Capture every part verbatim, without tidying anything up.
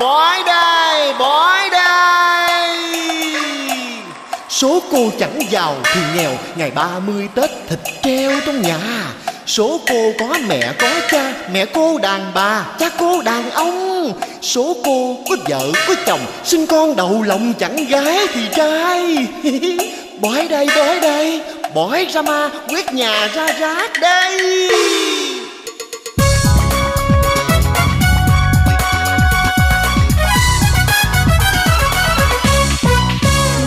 Bói đây, bói đây. Số cô chẳng giàu thì nghèo, ngày ba mươi Tết thịt treo trong nhà. Số cô có mẹ có cha, mẹ cô đàn bà, cha cô đàn ông. Số cô có vợ có chồng, sinh con đầu lòng chẳng gái thì trai. Bói đây, bói đây, bói ra ma, quét nhà ra rác đây.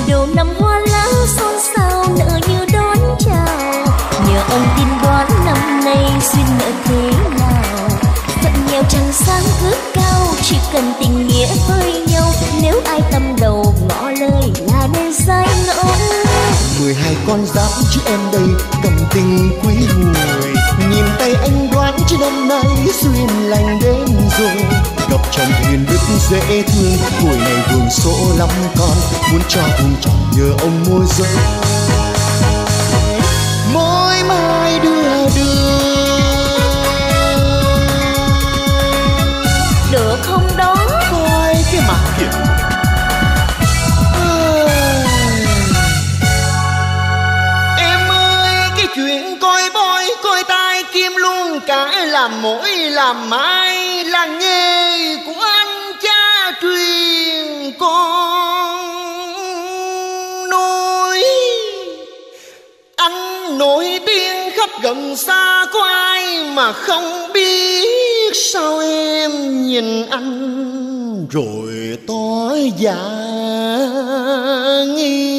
Đầu năm hoa lá xôn xao, nợ như đón chào. Nhờ ông tin đoán năm nay duyên nợ thế nào. Phận nghèo chẳng sang cướp cao, chỉ cần tình nghĩa với nhau. Nếu ai tâm đầu ngõ lời là nên giải ngẫu. Mười hai con giáp chứ em đây cầm tình quý người. Nhìn tay anh đoán chứ năm nay duyên lành đến rồi. Gặp chồng hiền đức dễ thương, tuổi này vườn sổ lắm con. Muốn cho vùng chồng nhờ ông môi giới. Mỗi mai đưa đưa được không đó, coi cái mặt kìa. Cái làm mỗi làm mãi là nghề của anh cha truyền con nuôi. Anh nổi tiếng khắp gần xa, có ai mà không biết. Sao em nhìn anh rồi tối dạ nghi.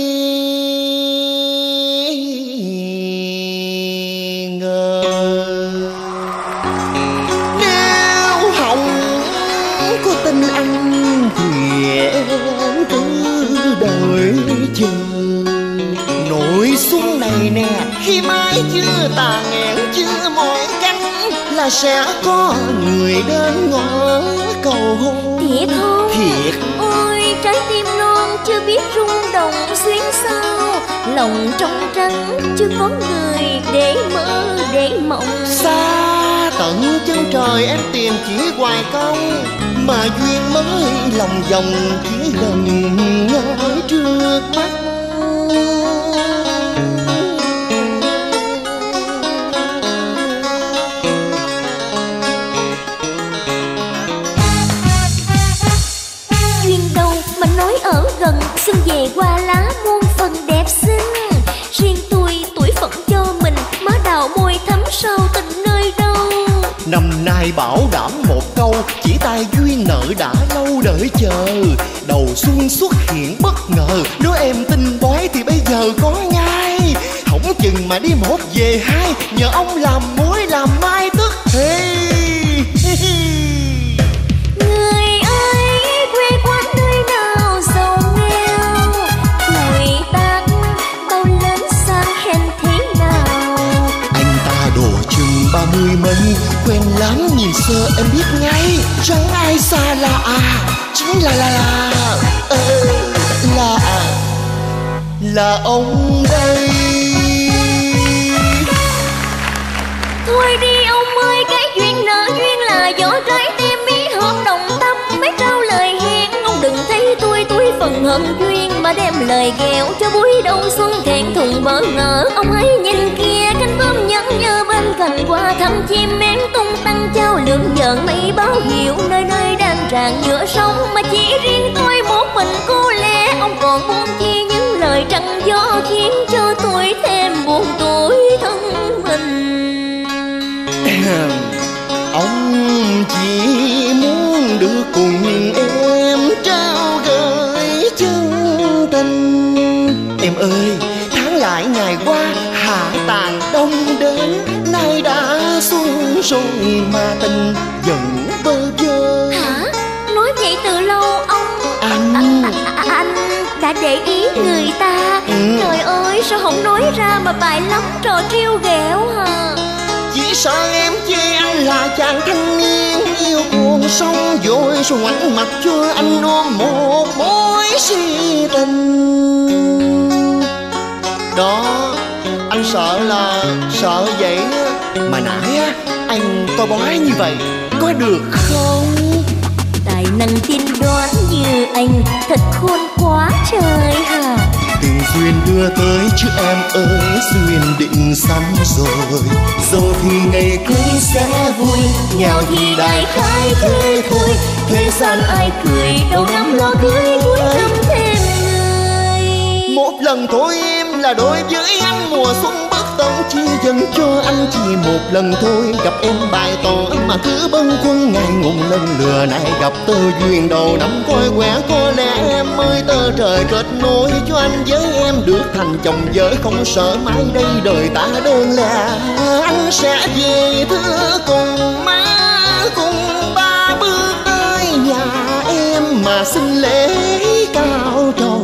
Xuống này nè, khi mái chưa tàn nghẽn chưa mỏi cánh, là sẽ có người đến ngõ cầu hôn. Thiệt không? Thiệt. Ôi trái tim non chưa biết rung động xuyến sao, lòng trong trắng chưa có người để mơ để mộng. Xa tận chân trời em tìm chỉ hoài công, mà duyên mới lòng vòng chỉ lần ngỡ trước mắt. Gần xuân về qua lá muôn phần đẹp xinh. Riêng tôi tuổi phận cho mình, má đào môi thắm sâu tình nơi đâu. Năm nay bảo đảm một câu, chỉ tay duyên nợ đã lâu đợi chờ. Đầu xuân xuất hiện bất ngờ, nếu em tin bói thì bây giờ có ngay. Hổng chừng mà đi một về hai, nhờ ông làm mối làm mai tức thì. Người mình quen lắm nhìn sơ em biết ngay, chẳng ai xa lạ à, chính là là là ờ, là là ông đây. Thôi đi ông ơi, cái duyên nợ duyên là gió trái tim ý hợp đồng tâm mới trao lời hẹn. Ông đừng thấy tôi túi phần hận duyên mà đem lời ghẹo cho buổi đông xuân thẹn thùng bỡ ngỡ. Ông hãy nhìn kia cánh bướm nhẫn nhơ bên cành qua thăm chim én tung tăng trao lượng giận mây báo hiệu nơi nơi đang rạng giữa sông mà chỉ riêng tôi một mình cô lẻ. Ông còn buông chi những lời trăng gió khiến cho tôi thêm buồn tuổi thân mình. Ông chỉ muốn được cùng em trao gửi chân tình. Em ơi, tháng lại ngày qua hạ tàn đông đến, nay đã xuân rồi mà tình vẫn bơ vơ. Hả? Nói vậy từ lâu ông anh à, à, à, anh đã để ý người ta. Ừ. Trời ơi, sao không nói ra mà bài lắm trò trêu ghẹo hả? Chỉ sợ em chê anh là chàng thanh niên yêu cuồng sông vội, rồi ngoảnh mặt cho anh ôm một mối si tình. Đó, anh sợ là sợ vậy mà nãy á, anh coi bói như vậy có được không? Tài năng tin đó như anh thật khôn quá trời hả. Tình duyên đưa tới chứ em ơi, duyên định sẵn rồi. Dẫu thì ngày cưới sẽ vui, nghèo thì đại khái thế thôi. Thế gian ai cười, đầu năm lo cưới cuối năm thêm người. Một lần thôi em là đối với anh mùa xuân bất tận chia dần cho anh chỉ một lần thôi. Gặp em bài tỏ mà cứ bâng khuâng ngày ngùng lần lừa này. Gặp tơ duyên đầu năm coi quẻ có lẽ em ơi tơ trời kết nối cho anh với em được thành chồng vợ không sợ mai đây đời ta đơn lẻ. Anh sẽ về thưa cùng má cùng ba bước tới nhà em mà xin lễ cao trầu.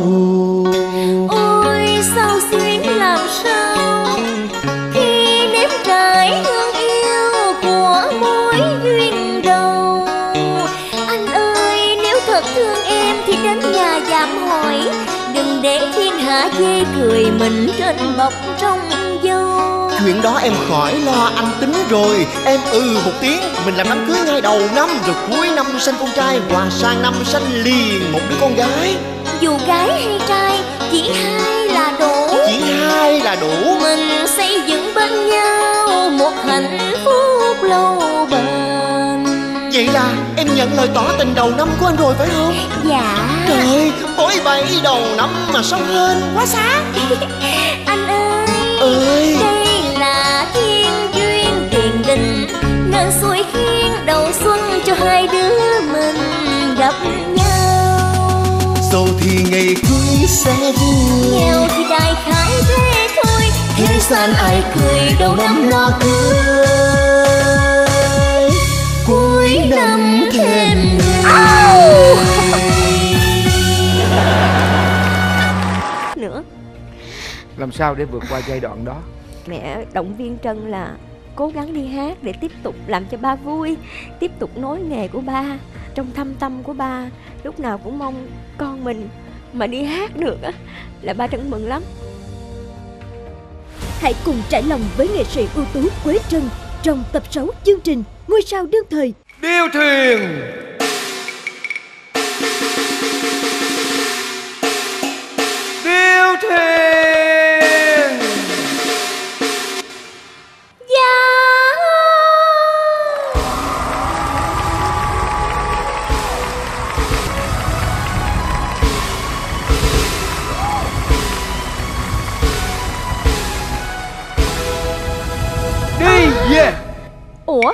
Chê cười mình trên bọc trong dâu. Chuyện đó em khỏi lo, anh tính rồi. Em ừ một tiếng, mình làm đám cưới ngay đầu năm. Rồi cuối năm sanh con trai, và sang năm sanh liền một đứa con gái. Dù gái hay trai, chỉ hai là đủ. Chỉ hai là đủ. Mình xây dựng bên nhau một hạnh phúc lâu bền. Vậy là em nhận lời tỏ tình đầu năm của anh rồi phải không? Dạ. Trời ơi, bối bày đầu năm mà sông hên quá xá. Anh ơi, ơi, đây là thiên duyên tiền đình nên xuôi khiến đầu xuân cho hai đứa mình gặp nhau. Dẫu thì ngày cưới sẽ vui, nghèo thì đại khái thế thôi. Thế gian ai cười đầu năm lo cưới cuối năm thêm người. Nữa. Làm sao để vượt qua giai đoạn đó? Mẹ động viên Trân là cố gắng đi hát để tiếp tục làm cho ba vui, tiếp tục nối nghề của ba. Trong thâm tâm của ba lúc nào cũng mong con mình mà đi hát được á là ba Trân mừng lắm. Hãy cùng trải lòng với nghệ sĩ ưu tú Quế Trân trong tập sáu chương trình Ngôi Sao Đương Thời. Điêu thuyền. Ủa?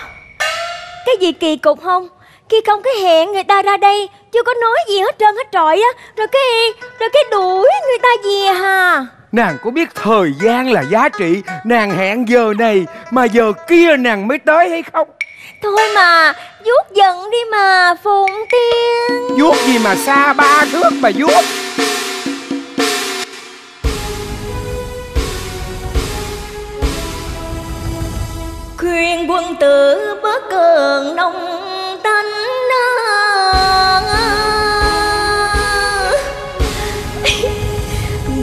Cái gì kỳ cục không? Khi không cái hẹn người ta ra đây chưa có nói gì hết trơn hết trọi á. Rồi cái rồi cái đuổi người ta về hà. Nàng có biết thời gian là giá trị. Nàng hẹn giờ này mà giờ kia nàng mới tới hay không? Thôi mà vuốt giận đi mà Phụng Tiên. Vuốt gì mà xa ba thước mà vuốt. Khuyên quân tử bớt cường nông tánh,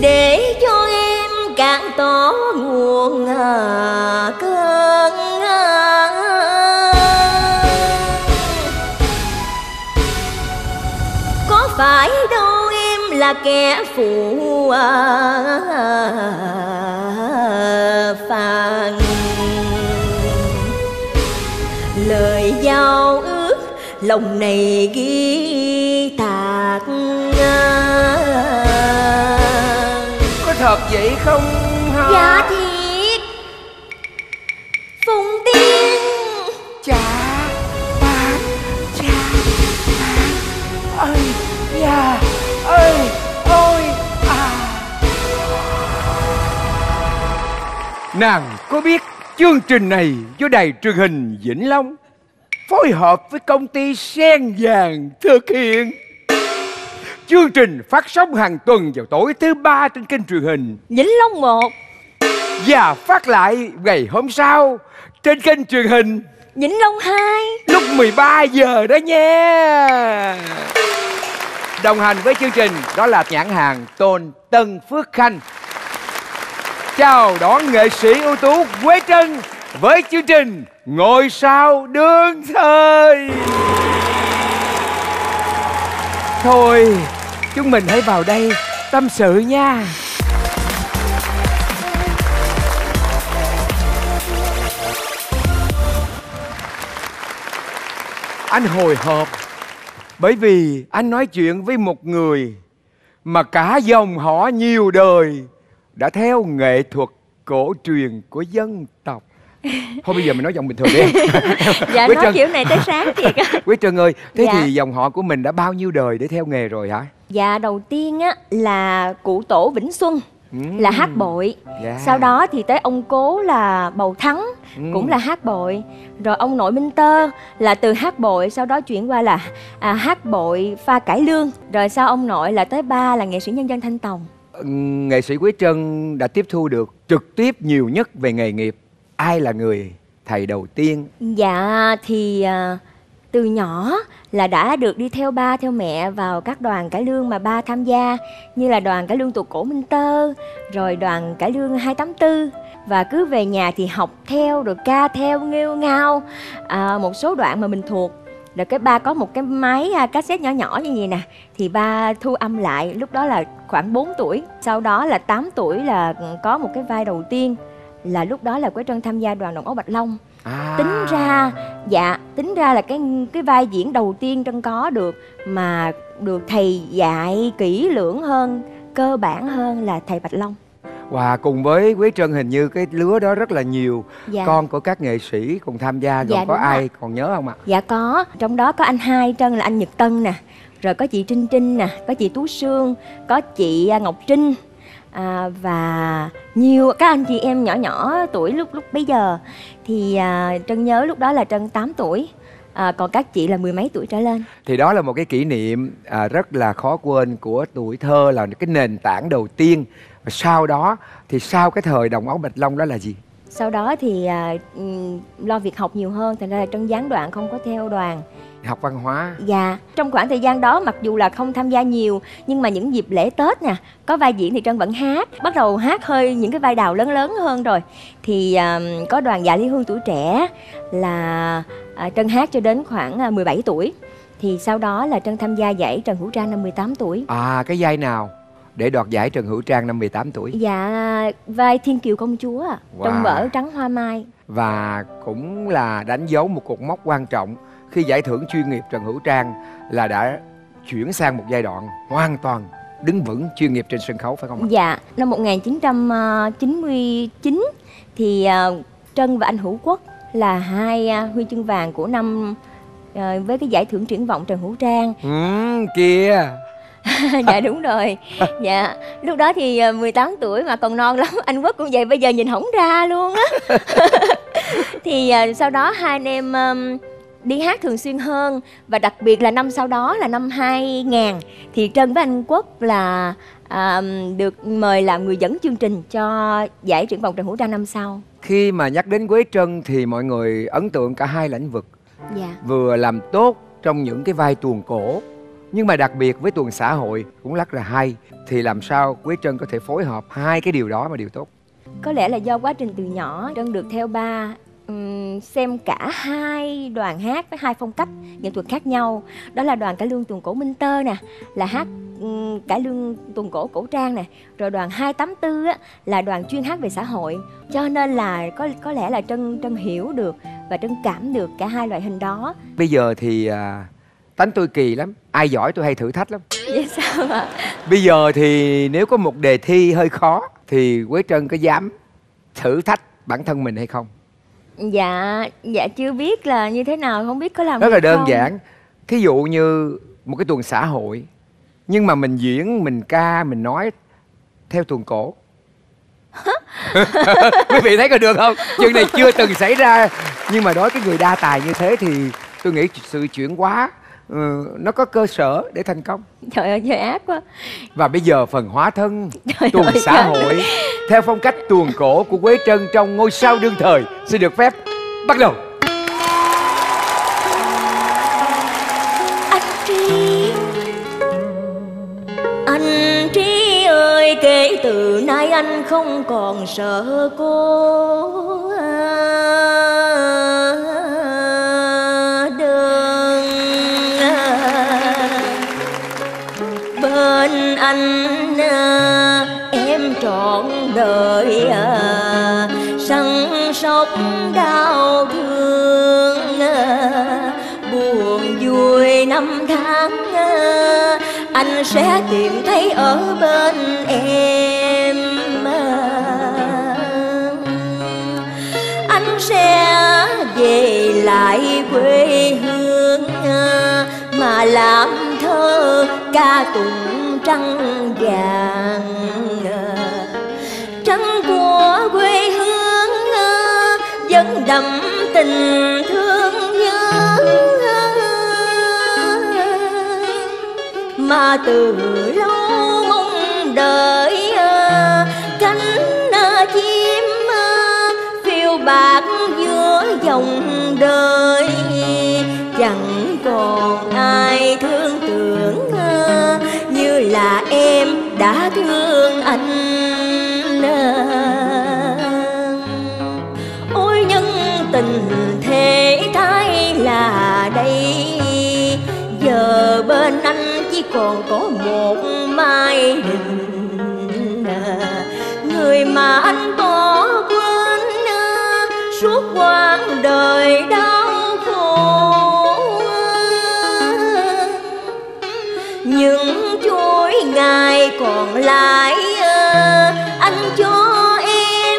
để cho em cạn tỏ nguồn cơn. Có phải đâu em là kẻ phụ phàng, lời giao ước lòng này ghi tạc. Có thật vậy không hả? Dạ thiệt Phùng Tiên. Chà bạn, chà bạn. Ơi da, ơi, ôi à. Nàng có biết chương trình này do Đài Truyền hình Vĩnh Long phối hợp với công ty Sen Vàng thực hiện. Chương trình phát sóng hàng tuần vào tối thứ ba trên kênh truyền hình Vĩnh Long một và phát lại ngày hôm sau trên kênh truyền hình Vĩnh Long hai lúc mười ba giờ đó nha. Đồng hành với chương trình đó là nhãn hàng Tôn Tân Phước Khanh. Chào đón nghệ sĩ ưu tú Quế Trân với chương trình Ngôi Sao Đương Thời. Thôi, chúng mình hãy vào đây tâm sự nha. Anh hồi hộp bởi vì anh nói chuyện với một người mà cả dòng họ nhiều đời đã theo nghệ thuật cổ truyền của dân tộc. Thôi bây giờ mình nói giọng bình thường đi. Dạ, Quế nói Trân... kiểu này tới sáng thiệt á. Quế Trân ơi, thế dạ. thì dòng họ của mình đã bao nhiêu đời để theo nghề rồi hả? Dạ, đầu tiên á là cụ tổ Vĩnh Xuân ừ. là hát bội. Dạ. Sau đó thì tới ông cố là Bầu Thắng ừ. cũng là hát bội. Rồi ông nội Minh Tơ là từ hát bội sau đó chuyển qua là à, hát bội pha cải lương. Rồi sau ông nội là tới ba là nghệ sĩ nhân dân Thanh Tòng. Nghệ sĩ Quế Trân đã tiếp thu được trực tiếp nhiều nhất về nghề nghiệp. Ai là người thầy đầu tiên? Dạ thì uh, từ nhỏ là đã được đi theo ba, theo mẹ vào các đoàn cải lương mà ba tham gia. Như là đoàn cải lương tuồng cổ Minh Tơ, rồi đoàn cải lương hai tám tư. Và cứ về nhà thì học theo, rồi ca theo, nghêu ngao uh, một số đoạn mà mình thuộc. Rồi cái ba có một cái máy cassette nhỏ nhỏ như vậy nè, thì ba thu âm lại, lúc đó là khoảng bốn tuổi. Sau đó là tám tuổi là có một cái vai đầu tiên, là lúc đó là Quế Trân tham gia đoàn đồng ấu Bạch Long. À. Tính ra, dạ, tính ra là cái cái vai diễn đầu tiên Trân có được mà được thầy dạy kỹ lưỡng hơn, cơ bản hơn là thầy Bạch Long. Wow, cùng với Quế Trân hình như cái lứa đó rất là nhiều dạ. con của các nghệ sĩ cùng tham gia. Dạ, còn có ai à. còn nhớ không ạ? Dạ có, trong đó có anh hai Trân là anh Nhật Tân nè, rồi có chị Trinh Trinh nè, có chị Tú Sương, có chị Ngọc Trinh. À, và nhiều các anh chị em nhỏ nhỏ tuổi lúc lúc bấy giờ. Thì à, Trân nhớ lúc đó là Trân tám tuổi à, còn các chị là mười mấy tuổi trở lên. Thì đó là một cái kỷ niệm à, rất là khó quên của tuổi thơ, là cái nền tảng đầu tiên. Và sau đó thì sau cái thời đồng ấu Bạch Long đó là gì? Sau đó thì à, lo việc học nhiều hơn, thành ra là Trân gián đoạn không có theo đoàn. Học văn hóa. Dạ. Trong khoảng thời gian đó mặc dù là không tham gia nhiều, nhưng mà những dịp lễ Tết nè, có vai diễn thì Trân vẫn hát. Bắt đầu hát hơi những cái vai đào lớn lớn hơn rồi. Thì uh, có đoàn Dạ Ly Hương tuổi trẻ là uh, Trân hát cho đến khoảng uh, mười bảy tuổi. Thì sau đó là Trân tham gia giải Trần Hữu Trang năm mười tám tuổi. À, cái vai nào để đoạt giải Trần Hữu Trang năm mười tám tuổi? Dạ, vai Thiên Kiều Công Chúa wow. trong vở Trắng Hoa Mai. Và cũng là đánh dấu một cột mốc quan trọng khi giải thưởng chuyên nghiệp Trần Hữu Trang, là đã chuyển sang một giai đoạn hoàn toàn đứng vững chuyên nghiệp trên sân khấu, phải không ạ? Dạ, năm một nghìn chín trăm chín mươi chín thì Trân và anh Hữu Quốc là hai huy chương vàng của năm với cái giải thưởng triển vọng Trần Hữu Trang. Ừ, kìa. Dạ đúng rồi. Dạ, lúc đó thì mười tám tuổi mà còn non lắm. Anh Quốc cũng vậy, bây giờ nhìn hổng ra luôn á. Thì sau đó hai anh em đi hát thường xuyên hơn. Và đặc biệt là năm sau đó là năm hai nghìn thì Trân với anh Quốc là à, được mời làm người dẫn chương trình cho giải triển vọng Trần Hữu Trang năm sau. Khi mà nhắc đến Quế Trân thì mọi người ấn tượng cả hai lĩnh vực dạ. vừa làm tốt trong những cái vai tuồng cổ, nhưng mà đặc biệt với tuồng xã hội cũng rất là hay. Thì làm sao Quế Trân có thể phối hợp hai cái điều đó mà điều tốt? Có lẽ là do quá trình từ nhỏ Trân được theo ba Um, xem cả hai đoàn hát với hai phong cách nghệ thuật khác nhau. Đó là đoàn cải lương tuồng cổ Minh Tơ nè, là hát um, cải lương tuồng cổ cổ trang nè. Rồi đoàn hai tám tư á, là đoàn chuyên hát về xã hội. Cho nên là có có lẽ là Trân Trân hiểu được và Trân cảm được cả hai loại hình đó. Bây giờ thì à, tánh tôi kỳ lắm, ai giỏi tôi hay thử thách lắm. Vậy sao ạ? Bây giờ thì nếu có một đề thi hơi khó thì Quế Trân có dám thử thách bản thân mình hay không? Dạ, dạ chưa biết là như thế nào, không biết có làm. Rất là đơn không? giản. Thí dụ như một cái tuồng xã hội, nhưng mà mình diễn, mình ca, mình nói theo tuồng cổ. Quý vị thấy có được không? Chuyện này chưa từng xảy ra. Nhưng mà đối với người đa tài như thế thì tôi nghĩ sự chuyển hóa ừ, nó có cơ sở để thành công. Trời ơi, trời ác quá. Và bây giờ phần hóa thân tuồng xã hội theo phong cách tuồng cổ của Quế Trân trong Ngôi Sao Đương Thời xin được phép bắt đầu. Anh Trí, anh Trí ơi, kể từ nay anh không còn sợ cô đơn. anh em trọn đời săn sóc đau thương, buồn vui năm tháng anh sẽ tìm thấy ở bên em. Anh sẽ về lại quê hương mà làm thơ ca tụng trăng vàng. Trăng của quê hương vẫn đậm tình thương nhớ, mà từ lâu mong đợi cánh chim phiêu bạc giữa dòng đời. Chẳng còn ai thương tưởng như là em đã thương anh. Ôi nhân tình thế thái là đây, giờ bên anh chỉ còn có một Mai Đình, người mà anh bỏ quên suốt quãng đời đau khổ. Những chuỗi ngày còn lại anh cho em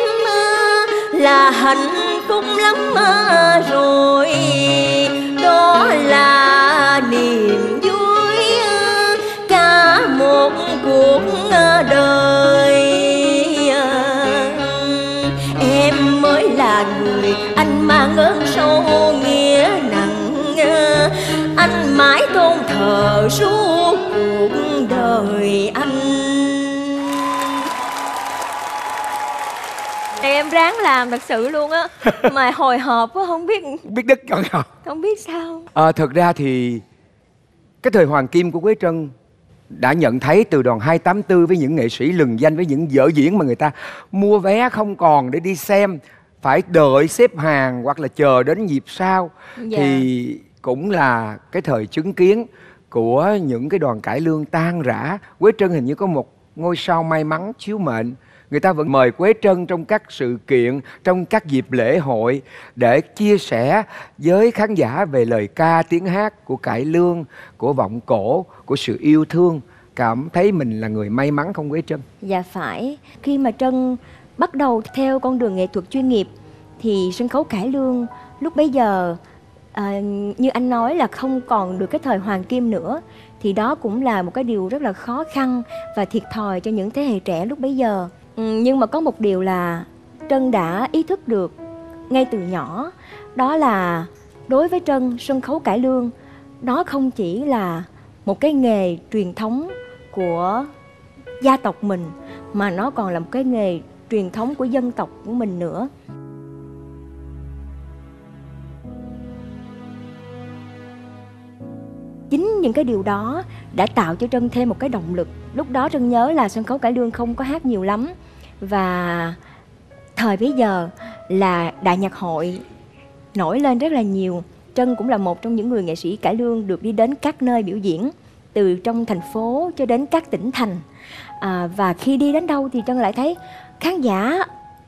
là hạnh phúc lắm rồi. Đó là niềm vui cả một cuộc đời. Em mới là người anh mang ơn sâu nghĩa nặng, anh mãi tôn thờ suốt cuộc đời anh. Em ráng làm thật sự luôn á, mà hồi hộp quá, không biết biết đứt chọn hộp, không biết sao. À, thật ra thì cái thời hoàng kim của Quế Trân đã nhận thấy từ đoàn hai tám tư với những nghệ sĩ lừng danh, với những vở diễn mà người ta mua vé không còn để đi xem, phải đợi xếp hàng hoặc là chờ đến dịp sau. Dạ. Thì cũng là cái thời chứng kiến của những cái đoàn cải lương tan rã. Quế Trân hình như có một ngôi sao may mắn chiếu mệnh, người ta vẫn mời Quế Trân trong các sự kiện, trong các dịp lễ hội để chia sẻ với khán giả về lời ca, tiếng hát của cải lương, của vọng cổ, của sự yêu thương. Cảm thấy mình là người may mắn không Quế Trân? Dạ phải. Khi mà Trân bắt đầu theo con đường nghệ thuật chuyên nghiệp thì sân khấu cải lương lúc bấy giờ à, như anh nói là không còn được cái thời hoàng kim nữa. Thì đó cũng là một cái điều rất là khó khăn và thiệt thòi cho những thế hệ trẻ lúc bấy giờ. Nhưng mà có một điều là Trân đã ý thức được ngay từ nhỏ, đó là đối với Trân, sân khấu cải lương đó không chỉ là một cái nghề truyền thống của gia tộc mình, mà nó còn là một cái nghề truyền thống của dân tộc của mình nữa. Chính những cái điều đó đã tạo cho Trân thêm một cái động lực. Lúc đó Trân nhớ là sân khấu cải lương không có hát nhiều lắm, và thời bấy giờ là đại nhạc hội nổi lên rất là nhiều. Trân cũng là một trong những người nghệ sĩ cải lương được đi đến các nơi biểu diễn, từ trong thành phố cho đến các tỉnh thành. à, Và khi đi đến đâu thì Trân lại thấy khán giả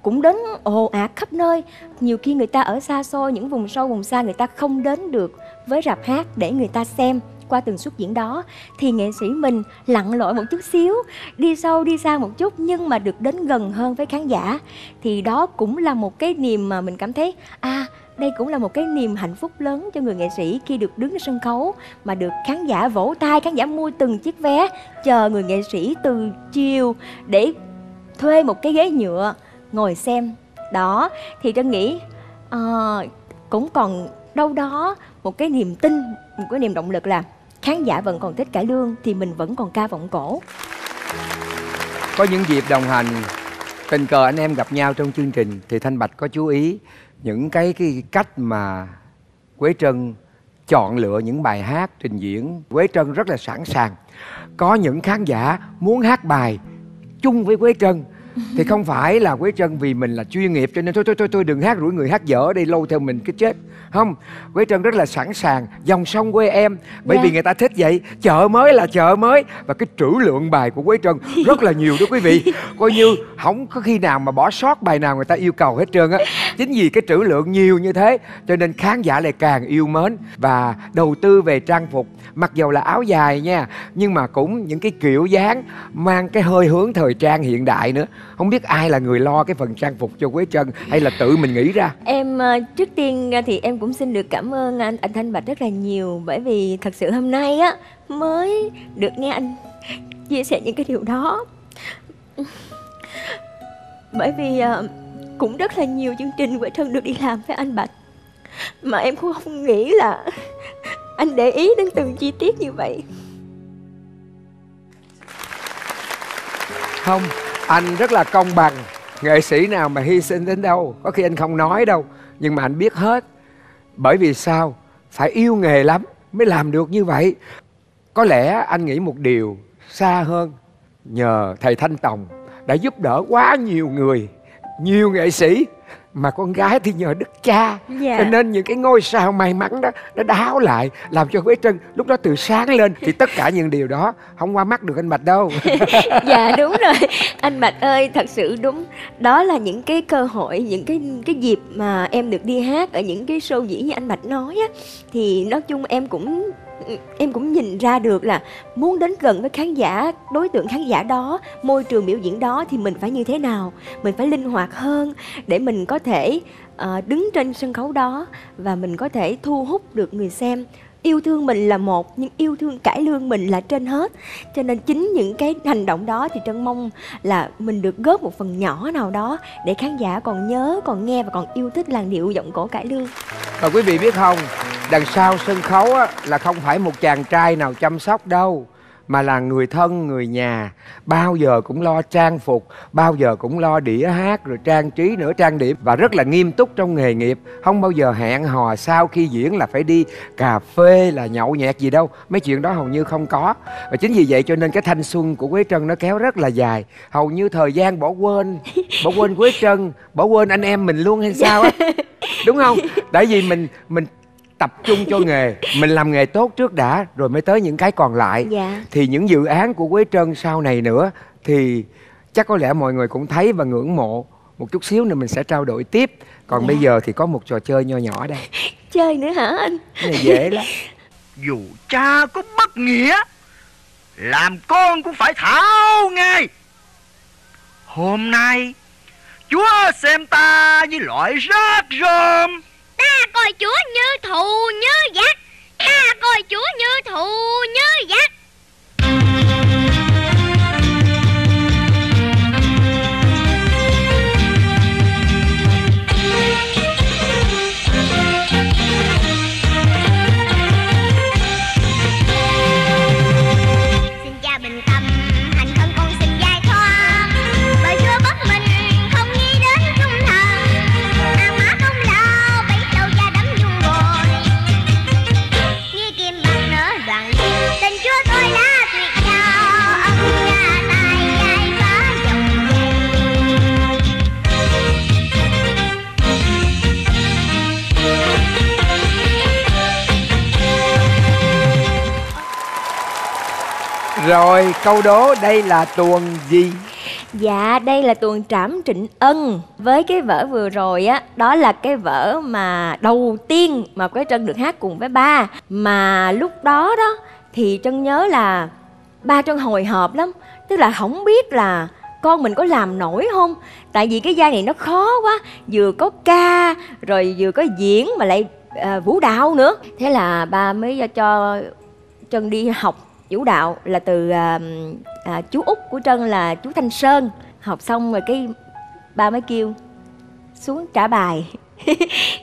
cũng đến ồ ạt khắp nơi. Nhiều khi người ta ở xa xôi, những vùng sâu vùng xa, người ta không đến được với rạp hát để người ta xem qua từng suất diễn đó, thì nghệ sĩ mình lặn lội một chút xíu, đi sâu đi xa một chút, nhưng mà được đến gần hơn với khán giả. Thì đó cũng là một cái niềm mà mình cảm thấy à, đây cũng là một cái niềm hạnh phúc lớn cho người nghệ sĩ khi được đứng trên sân khấu mà được khán giả vỗ tay. Khán giả mua từng chiếc vé chờ người nghệ sĩ từ chiều để thuê một cái ghế nhựa ngồi xem. Đó, thì Trân nghĩ à, cũng còn đâu đó một cái niềm tin, một cái niềm động lực là khán giả vẫn còn thích cải lương thì mình vẫn còn ca vọng cổ. Có những dịp đồng hành tình cờ anh em gặp nhau trong chương trình thì Thanh Bạch có chú ý những cái, cái cách mà Quế Trân chọn lựa những bài hát trình diễn. Quế Trân rất là sẵn sàng. Có những khán giả muốn hát bài chung với Quế Trân Thì không phải là Quế Trân vì mình là chuyên nghiệp cho nên thôi thôi thôi thôi đừng hát rủi người hát dở đây lâu theo mình cái chết. Không, Quế Trân rất là sẵn sàng dòng sông quê em, bởi yeah. vì người ta thích vậy. Chợ mới là chợ mới, và cái trữ lượng bài của Quế Trân rất là nhiều đó quý vị. Coi như không có khi nào mà bỏ sót bài nào người ta yêu cầu hết trơn á. Chính vì cái trữ lượng nhiều như thế cho nên khán giả lại càng yêu mến và đầu tư về trang phục. Mặc dù là áo dài nha, nhưng mà cũng những cái kiểu dáng mang cái hơi hướng thời trang hiện đại nữa. Không biết ai là người lo cái phần trang phục cho Quế Trân hay là tự mình nghĩ ra? Em trước tiên thì em cũng xin được cảm ơn anh, anh Thanh Bạch rất là nhiều, bởi vì thật sự hôm nay á mới được nghe anh chia sẻ những cái điều đó. Bởi vì cũng rất là nhiều chương trình Quế Trân được đi làm với anh Bạch mà em cũng không nghĩ là anh để ý đến từng chi tiết như vậy. Không, anh rất là công bằng. Nghệ sĩ nào mà hy sinh đến đâu, có khi anh không nói đâu, nhưng mà anh biết hết. Bởi vì sao? Phải yêu nghề lắm mới làm được như vậy. Có lẽ anh nghĩ một điều xa hơn. Nhờ thầy Thanh Tòng đã giúp đỡ quá nhiều người, nhiều nghệ sĩ. Mà con gái thì nhờ đức cha, dạ. nên những cái ngôi sao may mắn đó nó đáo lại, làm cho Quế Trân lúc đó từ sáng lên. Thì tất cả những điều đó không qua mắt được anh Bạch đâu. Dạ đúng rồi. Anh Bạch ơi, thật sự đúng. Đó là những cái cơ hội, những cái cái dịp mà em được đi hát ở những cái show diễn như anh Bạch nói á, thì nói chung em cũng em cũng nhìn ra được là muốn đến gần với khán giả, đối tượng khán giả đó, môi trường biểu diễn đó thì mình phải như thế nào, mình phải linh hoạt hơn để mình có thể uh, đứng trên sân khấu đó và mình có thể thu hút được người xem. Yêu thương mình là một, nhưng yêu thương cải lương mình là trên hết. Cho nên chính những cái hành động đó thì Trân mong là mình được góp một phần nhỏ nào đó để khán giả còn nhớ, còn nghe và còn yêu thích làn điệu vọng cổ cải lương. Và quý vị biết không, đằng sau sân khấu á, là không phải một chàng trai nào chăm sóc đâu, mà là người thân, người nhà. Bao giờ cũng lo trang phục, bao giờ cũng lo đĩa hát, rồi trang trí nữa, trang điểm. Và rất là nghiêm túc trong nghề nghiệp. Không bao giờ hẹn hò sau khi diễn là phải đi cà phê, là nhậu nhẹt gì đâu. Mấy chuyện đó hầu như không có. Và chính vì vậy cho nên cái thanh xuân của Quế Trân nó kéo rất là dài. Hầu như thời gian bỏ quên, bỏ quên Quế Trân, bỏ quên anh em mình luôn hay sao á. Đúng không? Tại vì mình mình tập trung cho nghề, mình làm nghề tốt trước đã rồi mới tới những cái còn lại. Dạ. Thì những dự án của Quế Trân sau này nữa thì chắc có lẽ mọi người cũng thấy và ngưỡng mộ. Một chút xíu nữa mình sẽ trao đổi tiếp. Còn dạ. bây giờ thì có một trò chơi nho nhỏ đây. Chơi nữa hả anh? Cái này dễ lắm. Dù cha có bất nghĩa, làm con cũng phải thảo ngay. Hôm nay Chúa xem ta như loại rác rơm. Ta coi Chúa như thù như giặc, ta coi Chúa như thù như giặc. Rồi, câu đố đây là tuồng gì? Dạ, đây là tuồng Trảm Trịnh Ân. Với cái vở vừa rồi á, đó là cái vở mà đầu tiên mà Quế Trân được hát cùng với ba. Mà lúc đó đó thì Trân nhớ là ba Trân hồi hộp lắm. Tức là không biết là con mình có làm nổi không? Tại vì cái vai này nó khó quá, vừa có ca, rồi vừa có diễn mà lại à, vũ đạo nữa. Thế là ba mới cho Trân đi học vũ đạo là từ à, à, chú út của Trân là chú Thanh Sơn. Học xong rồi cái ba mới kêu xuống trả bài.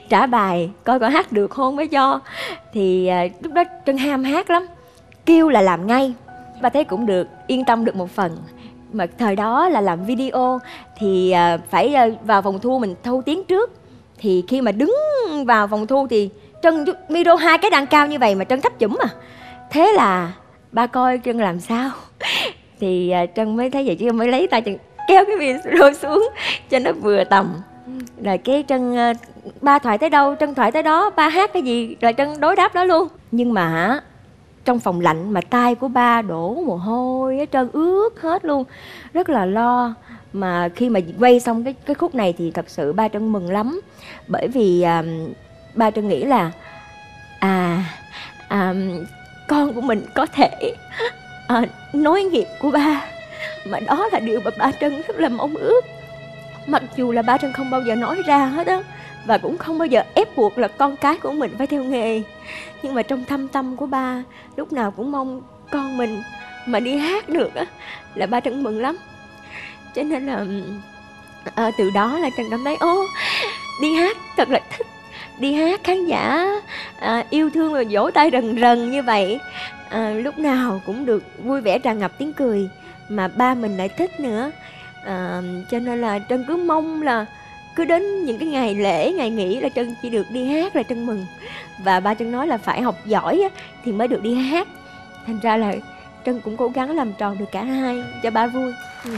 Trả bài coi có hát được không mới cho. Thì à, lúc đó Trân ham hát lắm, kêu là làm ngay. Ba thấy cũng được, yên tâm được một phần. Mà thời đó là làm video thì à, phải à, vào phòng thu mình thu tiếng trước. Thì khi mà đứng vào phòng thu thì Trân micro hai cái đang cao như vậy mà Trân thấp chủm à. Thế là ba coi Trân làm sao. Thì Trân mới thấy vậy chứ mới lấy tay Trân kéo cái miệng rơi xuống cho nó vừa tầm. Rồi cái Trân ba thoại tới đâu Trân thoại tới đó, ba hát cái gì rồi Trân đối đáp đó luôn. Nhưng mà trong phòng lạnh mà tay của ba đổ mồ hôi, Trân ướt hết luôn, rất là lo. Mà khi mà quay xong cái cái khúc này thì thật sự ba Trân mừng lắm. Bởi vì à, ba Trân nghĩ là à, à con của mình có thể à, nối nghiệp của ba. Mà đó là điều mà ba Trân rất là mong ước, mặc dù là ba Trân không bao giờ nói ra hết á, và cũng không bao giờ ép buộc là con cái của mình phải theo nghề. Nhưng mà trong thâm tâm của ba lúc nào cũng mong con mình mà đi hát được á là ba Trân mừng lắm. Cho nên là à, từ đó là Trân cảm thấy ô, đi hát thật là thích. Đi hát khán giả à, yêu thương rồi vỗ tay rần rần như vậy à, lúc nào cũng được vui vẻ tràn ngập tiếng cười, mà ba mình lại thích nữa à, cho nên là Trân cứ mong là cứ đến những cái ngày lễ, ngày nghỉ là Trân chỉ được đi hát là Trân mừng. Và ba Trân nói là phải học giỏi á, thì mới được đi hát. Thành ra là Trân cũng cố gắng làm tròn được cả hai cho ba vui. Ừ.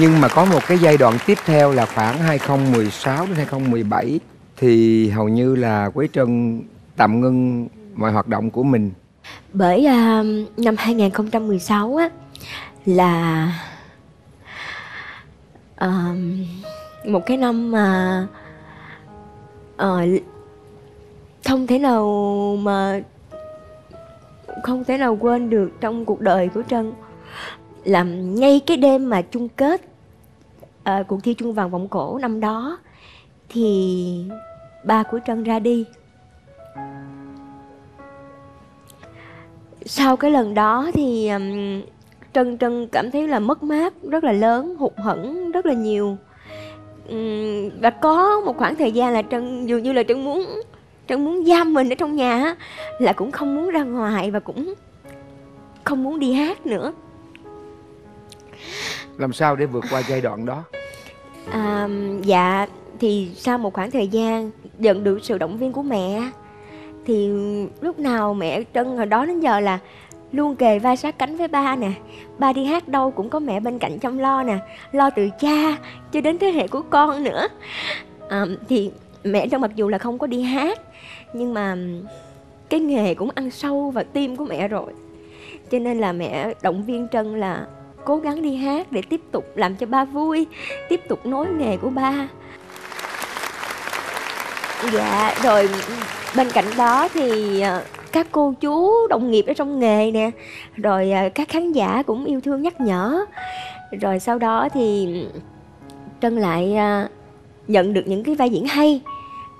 Nhưng mà có một cái giai đoạn tiếp theo là khoảng hai không một sáu đến hai không một bảy thì hầu như là Quế Trân tạm ngưng mọi hoạt động của mình. Bởi uh, năm hai không một sáu á là uh, một cái năm mà uh, uh, không thể nào mà không thể nào quên được trong cuộc đời của Trân. Làm ngay cái đêm mà chung kết à, cuộc thi Chuông Vàng Vọng Cổ năm đó thì ba của Trân ra đi. Sau cái lần đó thì um, Trân Trân cảm thấy là mất mát rất là lớn, hụt hẫng rất là nhiều. um, Và có một khoảng thời gian là Trân dường như là Trân muốn Trân muốn giam mình ở trong nhà, là cũng không muốn ra ngoài và cũng không muốn đi hát nữa. Làm sao để vượt qua giai đoạn đó? À, dạ thì sau một khoảng thời gian nhận được sự động viên của mẹ, thì lúc nào mẹ Trân hồi đó đến giờ là luôn kề vai sát cánh với ba nè. Ba đi hát đâu cũng có mẹ bên cạnh chăm lo nè, lo từ cha cho đến thế hệ của con nữa. à, Thì mẹ Trân mặc dù là không có đi hát, nhưng mà cái nghề cũng ăn sâu vào tim của mẹ rồi, cho nên là mẹ động viên Trân là cố gắng đi hát để tiếp tục làm cho ba vui, tiếp tục nối nghề của ba. Dạ, rồi bên cạnh đó thì các cô chú đồng nghiệp ở trong nghề nè, rồi các khán giả cũng yêu thương nhắc nhở. Rồi sau đó thì Trân lại nhận được những cái vai diễn hay,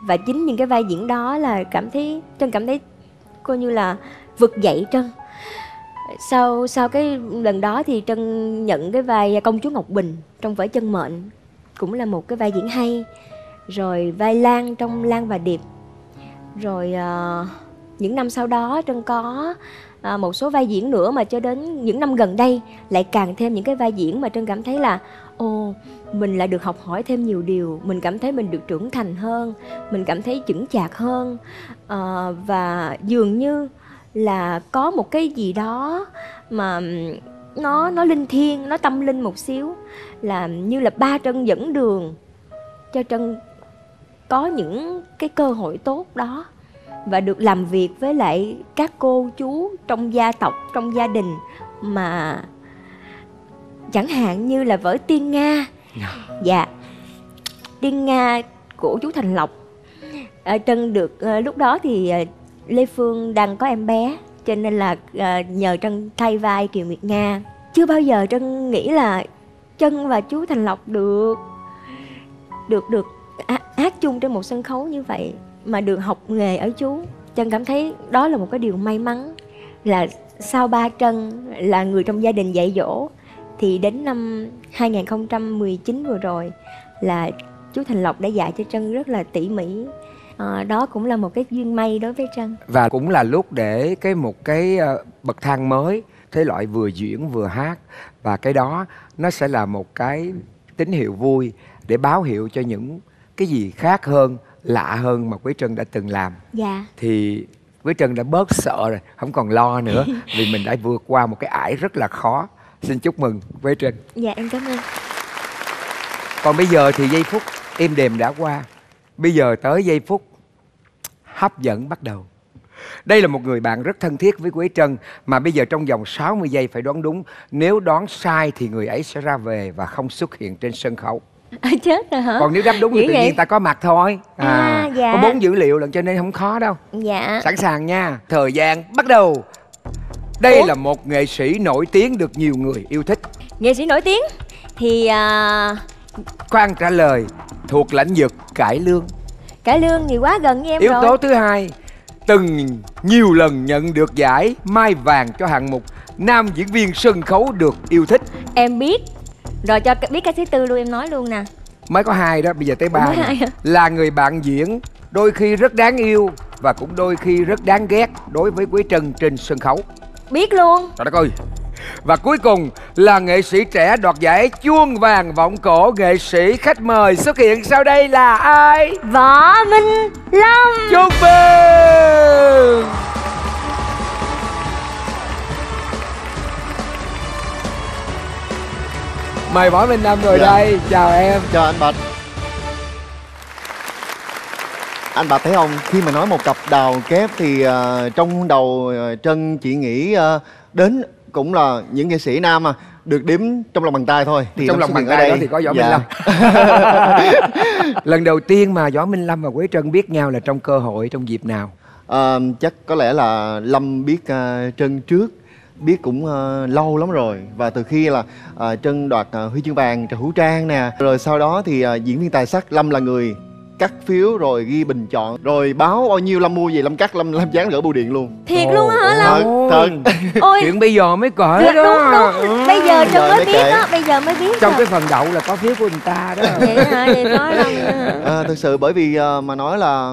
và chính những cái vai diễn đó là cảm thấy Trân cảm thấy coi như là vực dậy Trân. Sau sau cái lần đó thì Trân nhận cái vai công chúa Ngọc Bình trong vở Chân Mệnh, cũng là một cái vai diễn hay. Rồi vai Lan trong Lan và Điệp. Rồi uh, những năm sau đó Trân có uh, một số vai diễn nữa, mà cho đến những năm gần đây lại càng thêm những cái vai diễn mà Trân cảm thấy là ô, mình lại được học hỏi thêm nhiều điều. Mình cảm thấy mình được trưởng thành hơn, mình cảm thấy chững chạc hơn. uh, Và dường như là có một cái gì đó mà nó nó linh thiêng, nó tâm linh một xíu, là như là ba Trân dẫn đường cho Trân có những cái cơ hội tốt đó, và được làm việc với lại các cô chú trong gia tộc, trong gia đình. Mà chẳng hạn như là vở Tiên Nga, dạ Tiên Nga của chú Thành Lộc. à, Trân được à, lúc đó thì à, Lê Phương đang có em bé, cho nên là uh, nhờ Trân thay vai Kiều Nguyệt Nga. Chưa bao giờ Trân nghĩ là Trân và chú Thành Lộc được được được hát chung trên một sân khấu như vậy, mà được học nghề ở chú. Trân cảm thấy đó là một cái điều may mắn, là sau ba Trân là người trong gia đình dạy dỗ, thì đến năm hai không một chín vừa rồi là chú Thành Lộc đã dạy cho Trân rất là tỉ mỉ. À, đó cũng là một cái duyên may đối với Trân, và cũng là lúc để cái một cái bậc thang mới, thể loại vừa diễn vừa hát, và cái đó nó sẽ là một cái tín hiệu vui để báo hiệu cho những cái gì khác hơn, lạ hơn mà Quế Trân đã từng làm. Dạ. Thì Quế Trân đã bớt sợ rồi, không còn lo nữa, vì mình đã vượt qua một cái ải rất là khó. Xin chúc mừng Quế Trân. Dạ em cảm ơn. Còn bây giờ thì giây phút êm đềm đã qua. Bây giờ tới giây phút hấp dẫn bắt đầu. Đây là một người bạn rất thân thiết với Quế Trân, mà bây giờ trong vòng sáu mươi giây phải đoán đúng. Nếu đoán sai thì người ấy sẽ ra về và không xuất hiện trên sân khấu. À, chết rồi hả? Còn nếu đáp đúng thì tự nhiên ta có mặt thôi. À, à dạ. Có bốn dữ liệu lần cho nên không khó đâu. Dạ. Sẵn sàng nha. Thời gian bắt đầu. Đây Ủa? là một nghệ sĩ nổi tiếng được nhiều người yêu thích. Nghệ sĩ nổi tiếng thì à... Khoan, trả lời thuộc lĩnh vực cải lương. Cải lương thì quá gần với em. Yếu rồi. Yếu tố thứ hai, từng nhiều lần nhận được giải Mai Vàng cho hạng mục nam diễn viên sân khấu được yêu thích. Em biết. Rồi cho biết cái thứ tư luôn, em nói luôn nè. Mới có hai đó, bây giờ tới ba. Là người bạn diễn đôi khi rất đáng yêu và cũng đôi khi rất đáng ghét đối với Quế Trân trên sân khấu. Biết luôn. Trời đất ơi. Và cuối cùng là nghệ sĩ trẻ đoạt giải Chuông Vàng Vọng Cổ. Nghệ sĩ khách mời xuất hiện sau đây là ai? Võ Minh Lâm. Chúc mừng. Mời Võ Minh Lâm ngồi dạ. đây. Chào em. Chào anh Bạch. Anh Bạch thấy không, khi mà nói một cặp đào kép thì uh, trong đầu uh, Trân chỉ nghĩ uh, đến cũng là những nghệ sĩ nam mà được đếm trong lòng bàn tay thôi. Thì trong lòng bàn tay đó thì có Võ Minh dạ. Lâm. Lần đầu tiên mà Võ Minh Lâm và Quế Trân biết nhau là trong cơ hội, trong dịp nào? Uh, chắc có lẽ là Lâm biết uh, Trân trước. Biết cũng uh, lâu lắm rồi. Và từ khi là uh, Trân đoạt uh, huy chương vàng Trần Hữu Trang nè. Rồi sau đó thì uh, diễn viên tài sắc, Lâm là người cắt phiếu rồi ghi bình chọn. Rồi báo bao nhiêu Lâm mua về Lâm cắt, Lâm Lâm dán gửi bưu điện luôn. Thiệt oh, luôn hả oh, Lâm? Thật, thật. Ôi. Chuyện bây giờ mới cỡ đó. Đúng, đúng. Bây giờ Trân mới biết đó, bây giờ mới biết. Trong rồi. cái phần đậu là có phiếu của người ta đó. Vậy hả, vậy nói Lâm à, thực sự bởi vì uh, mà nói là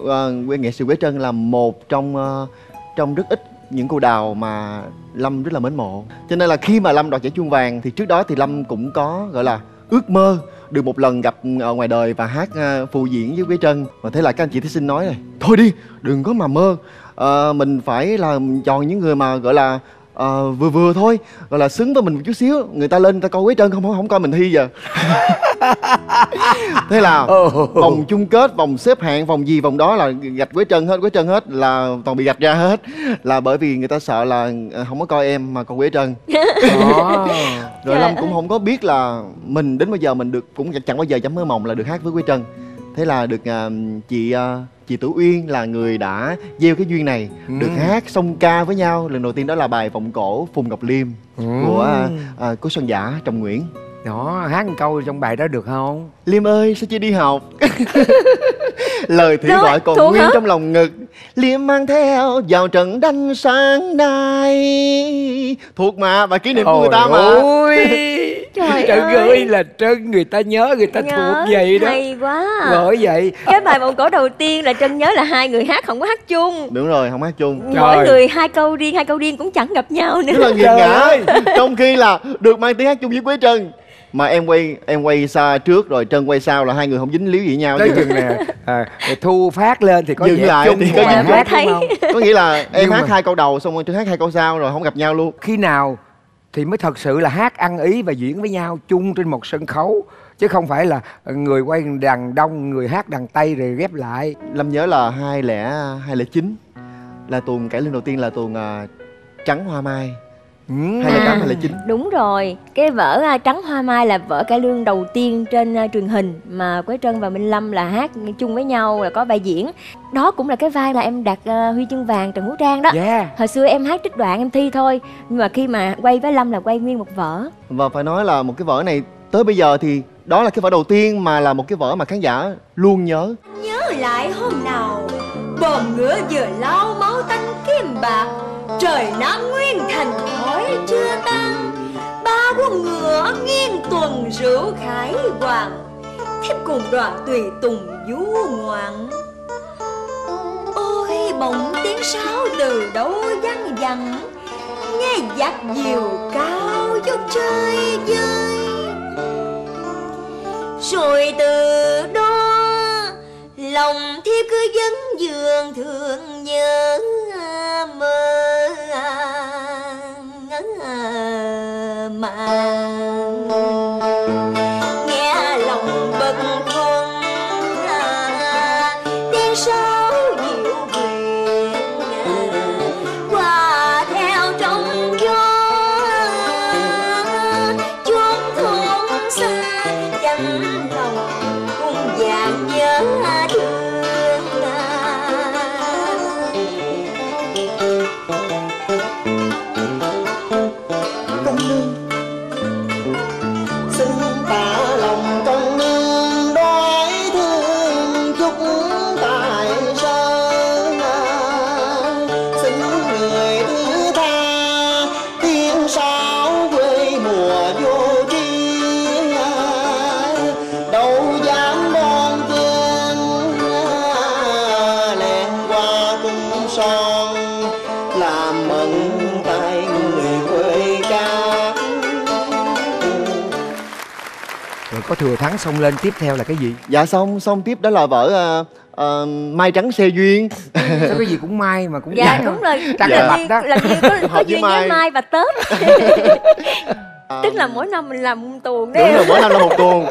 uh, nghệ sĩ Quế Trân là một trong uh, trong rất ít những cô đào mà Lâm rất là mến mộ. Cho nên là khi mà Lâm đoạt giải Chuông Vàng thì trước đó thì Lâm cũng có gọi là ước mơ được một lần gặp ở ngoài đời và hát phụ diễn với Quế Trân. Và thế là các anh chị thí sinh nói này, thôi đi, đừng có mà mơ, à, mình phải là chọn những người mà gọi là à, vừa vừa thôi, gọi là xứng với mình một chút xíu. Người ta lên người ta coi Quế Trân không, không, không coi mình thi giờ. Thế là vòng chung kết, vòng xếp hạng, vòng gì vòng đó là gạch Quế Trân hết, Quế Trân hết là toàn bị gạch ra hết. Là bởi vì người ta sợ là không có coi em mà coi Quế Trân. Đó. Rồi Lâm cũng không có biết là mình đến bây giờ mình được cũng chẳng bao giờ dám mơ mộng là được hát với Quế Trân. Thế là được uh, chị uh, chị Tử Uyên là người đã gieo cái duyên này. ừ. Được hát song ca với nhau lần đầu tiên đó là bài Vọng Cổ Phùng Ngọc Liêm ừ. của uh, uh, của Xuân Giả Trọng Nguyễn. Đó, hát một câu trong bài đó được không? Liêm ơi sao chưa đi học. Lời thủy gọi còn nguyên hả? Trong lòng ngực. Liêm mang theo vào trận đánh sáng nay. Thuộc mà, và kỷ niệm của người ta mà. Trời Trân ơi. Ơi là Trân, người ta nhớ, người ta nhớ, thuộc vậy đó. Hay quá à. Bởi vậy cái bài Vọng Cổ đầu tiên là Trân nhớ là hai người hát không có hát chung. Đúng rồi, không hát chung. Trời. Mỗi người hai câu riêng, hai câu riêng cũng chẳng gặp nhau nữa. Đúng là nghiệt ngã. Trong khi là được mang tiếng hát chung với Quế Trân. Mà em quay em quay xa trước rồi Trân quay sau là hai người không dính líu gì nhau. Tới chừng nè à, thu phát lên thì có dừng lại chung, thì có dính chung thấy. Không? Có nghĩa là em hát mà... hai câu đầu xong rồi Trân hát hai câu sau rồi không gặp nhau luôn. Khi nào thì mới thật sự là hát ăn ý và diễn với nhau chung trên một sân khấu, chứ không phải là người quay đàn Đông người hát đàn Tây rồi ghép lại. Lâm nhớ là hai lẻ hai lẻ chín là tuần cải lương đầu tiên là tuần uh, Trắng Hoa Mai. Hay là tám, hay là chín. Đúng rồi, cái vở Trắng Hoa Mai là vở cải lương đầu tiên trên truyền hình mà Quế Trân và Minh Lâm là hát chung với nhau, là có bài diễn. Đó cũng là cái vai là em đạt huy chương vàng Trần Hữu Trang đó. yeah. Hồi xưa em hát trích đoạn em thi thôi, nhưng mà khi mà quay với Lâm là quay nguyên một vở. Và phải nói là một cái vở này tới bây giờ thì đó là cái vở đầu tiên mà là một cái vở mà khán giả luôn nhớ. Nhớ lại hôm nào bồn ngựa vừa lau máu tanh kim bạc, trời Nam Nguyên thành khói chưa tan, ba quân ngựa nghiêng tuần rượu khải hoàng, thiếp cùng đoàn tùy tùng vũ ngoạn. Ôi bỗng tiếng sáo từ đâu văng vẳng, nghe giặc diều cao vút chơi vơi. Rồi từ đó lòng thiếp cứ vấn vương thương nhớ mơ. Có Thừa Thắng xong lên tiếp theo là cái gì? Dạ xong xong tiếp đó là vở uh, uh, Mai Trắng Xe Duyên. Sao cái gì cũng mai mà cũng dạ, dạ. Đúng rồi. Trắng dạ. Là bạch đó. Làm gì có, có duyên với mai. mai và Tết. À, tức là mỗi năm mình làm một tuồng đấy. Đúng rồi, mỗi năm là một tuồng.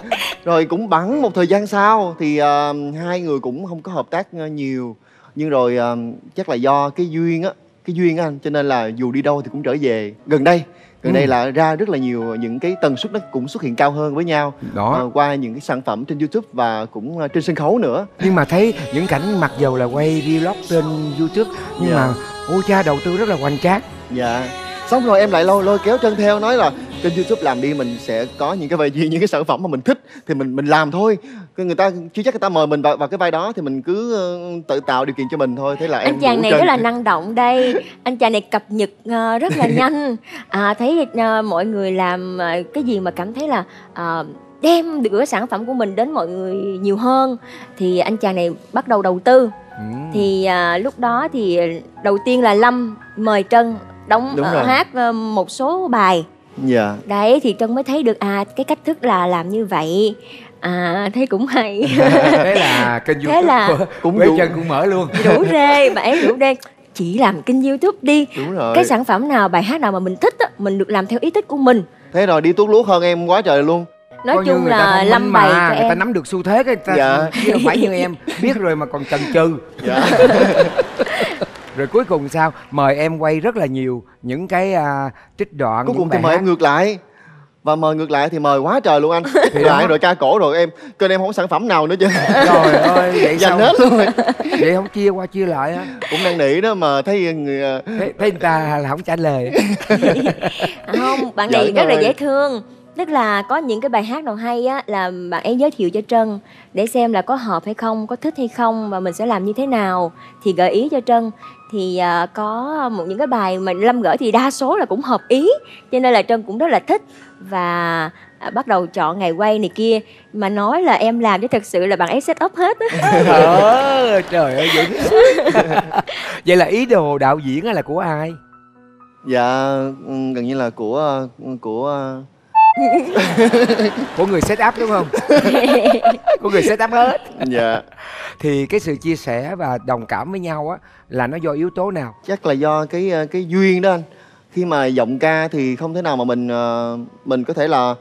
Rồi cũng bắn một thời gian sau thì uh, hai người cũng không có hợp tác nhiều. Nhưng rồi uh, chắc là do cái duyên á, cái duyên á anh, cho nên là dù đi đâu thì cũng trở về. Gần đây Gần ừ. đây là ra rất là nhiều những cái tần suất nó cũng xuất hiện cao hơn với nhau đó. À, qua những cái sản phẩm trên YouTube và cũng trên sân khấu nữa. Nhưng mà thấy những cảnh mặc dầu là quay vlog trên YouTube nhưng dạ. mà ôi cha đầu tư rất là hoành tráng. Dạ. Xong rồi em lại lôi lôi kéo Trân theo, nói là trên YouTube làm đi, mình sẽ có những cái vai diễn, những cái sản phẩm mà mình thích thì mình mình làm thôi. Cái người ta chưa chắc người ta mời mình vào, vào cái vai đó thì mình cứ tự tạo điều kiện cho mình thôi. Thế là em anh chàng này Trân rất là năng động đây, anh chàng này cập nhật uh, rất là nhanh. À, thấy uh, mọi người làm uh, cái gì mà cảm thấy là uh, đem được cái sản phẩm của mình đến mọi người nhiều hơn thì anh chàng này bắt đầu đầu tư. Ừ. Thì uh, lúc đó thì đầu tiên là Lâm mời Trân đóng uh, hát uh, một số bài. Dạ. Đấy thì Trân mới thấy được à cái cách thức là làm như vậy. À thấy cũng hay. Thế là kênh YouTube thế là cũng đủ, Trân cũng mở luôn. Đủ rê mà em đủ rê. Chỉ làm kênh YouTube đi. Đúng rồi. Cái sản phẩm nào, bài hát nào mà mình thích á, mình được làm theo ý thích của mình. Thế rồi đi tuốt lúa hơn em quá trời luôn. Nói coi chung là Lâm bày mà, cho người em. Ta nắm được xu thế cái ta dạ. Chứ không phải như em biết rồi mà còn chần chừ. Dạ. Rồi cuối cùng sao? Mời em quay rất là nhiều những cái uh, trích đoạn. Cuối cùng thì mời hát. Em ngược lại. Và mời ngược lại thì mời quá trời luôn anh. Thì lại rồi ca cổ rồi em. Kênh em không có sản phẩm nào nữa chứ. Trời ơi, vậy dành hết luôn. Vậy không chia qua chia lại á. Cũng đang nỉ đó mà thấy người thấy, thấy người ta là không trả lời. Không, bạn này rất là dễ thương. Tức là có những cái bài hát nào hay á là bạn ấy giới thiệu cho Trân để xem là có hợp hay không, có thích hay không và mình sẽ làm như thế nào thì gợi ý cho Trân. Thì uh, có một những cái bài mà Lâm gửi thì đa số là cũng hợp ý cho nên là Trân cũng rất là thích và uh, bắt đầu chọn ngày quay này kia. Mà nói là em làm chứ thật sự là bạn ấy set up hết á. Ờ, trời ơi vậy. Vậy là ý đồ đạo diễn là của ai? Dạ gần như là của của của người set up đúng không? Của người set up hết. Dạ. Thì cái sự chia sẻ và đồng cảm với nhau á là nó do yếu tố nào? Chắc là do cái cái duyên đó anh. Khi mà giọng ca thì không thể nào mà mình mình có thể là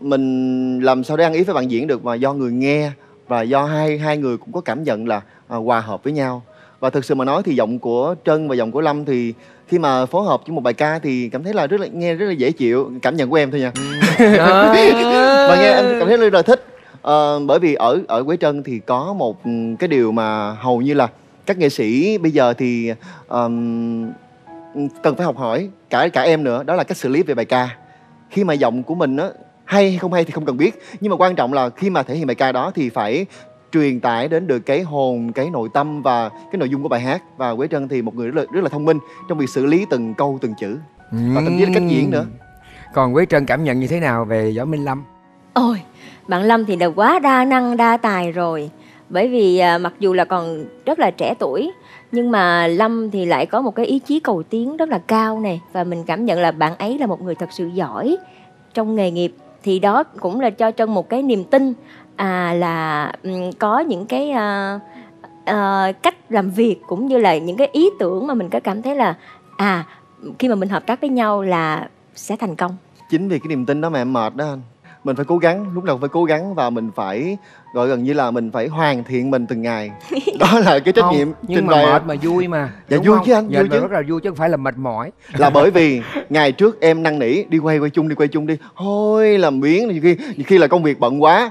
mình làm sao để ăn ý với bạn diễn được, mà do người nghe và do hai hai người cũng có cảm nhận là à, hòa hợp với nhau. Và thực sự mà nói thì giọng của Trân và giọng của Lâm thì khi mà phối hợp với một bài ca thì cảm thấy là rất là nghe rất là dễ chịu, cảm nhận của em thôi nha. Và nghe em cảm thấy rất là thích. À, bởi vì ở ở Quế Trân thì có một cái điều mà hầu như là các nghệ sĩ bây giờ thì um, cần phải học hỏi, cả cả em nữa, đó là cách xử lý về bài ca. Khi mà giọng của mình á, hay hay không hay thì không cần biết, nhưng mà quan trọng là khi mà thể hiện bài ca đó thì phải truyền tải đến được cái hồn, cái nội tâm và cái nội dung của bài hát. Và Quế Trân thì một người rất là, rất là thông minh trong việc xử lý từng câu từng chữ và thậm chí là cách diễn nữa. Còn Quế Trân cảm nhận như thế nào về Võ Minh Lâm? Ôi, bạn Lâm thì đã quá đa năng đa tài rồi. Bởi vì à, mặc dù là còn rất là trẻ tuổi nhưng mà Lâm thì lại có một cái ý chí cầu tiến rất là cao này. Và mình cảm nhận là bạn ấy là một người thật sự giỏi trong nghề nghiệp. Thì đó cũng là cho Trân một cái niềm tin à, là um, có những cái uh, uh, cách làm việc cũng như là những cái ý tưởng mà mình có cảm thấy là à khi mà mình hợp tác với nhau là sẽ thành công. Chính vì cái niềm tin đó mà em mệt đó anh. Mình phải cố gắng, lúc nào phải cố gắng, và mình phải gọi gần như là mình phải hoàn thiện mình từng ngày. Đó là cái trách không, nhiệm. Nhưng mà đời. Mệt mà vui mà. Dạ vui không? Chứ anh, dạ, vui chứ. Rất là vui chứ không phải là mệt mỏi. Là bởi vì ngày trước em năn nỉ đi quay quay chung đi quay chung đi, thôi làm biến, nhiều khi nhiều khi là công việc bận quá,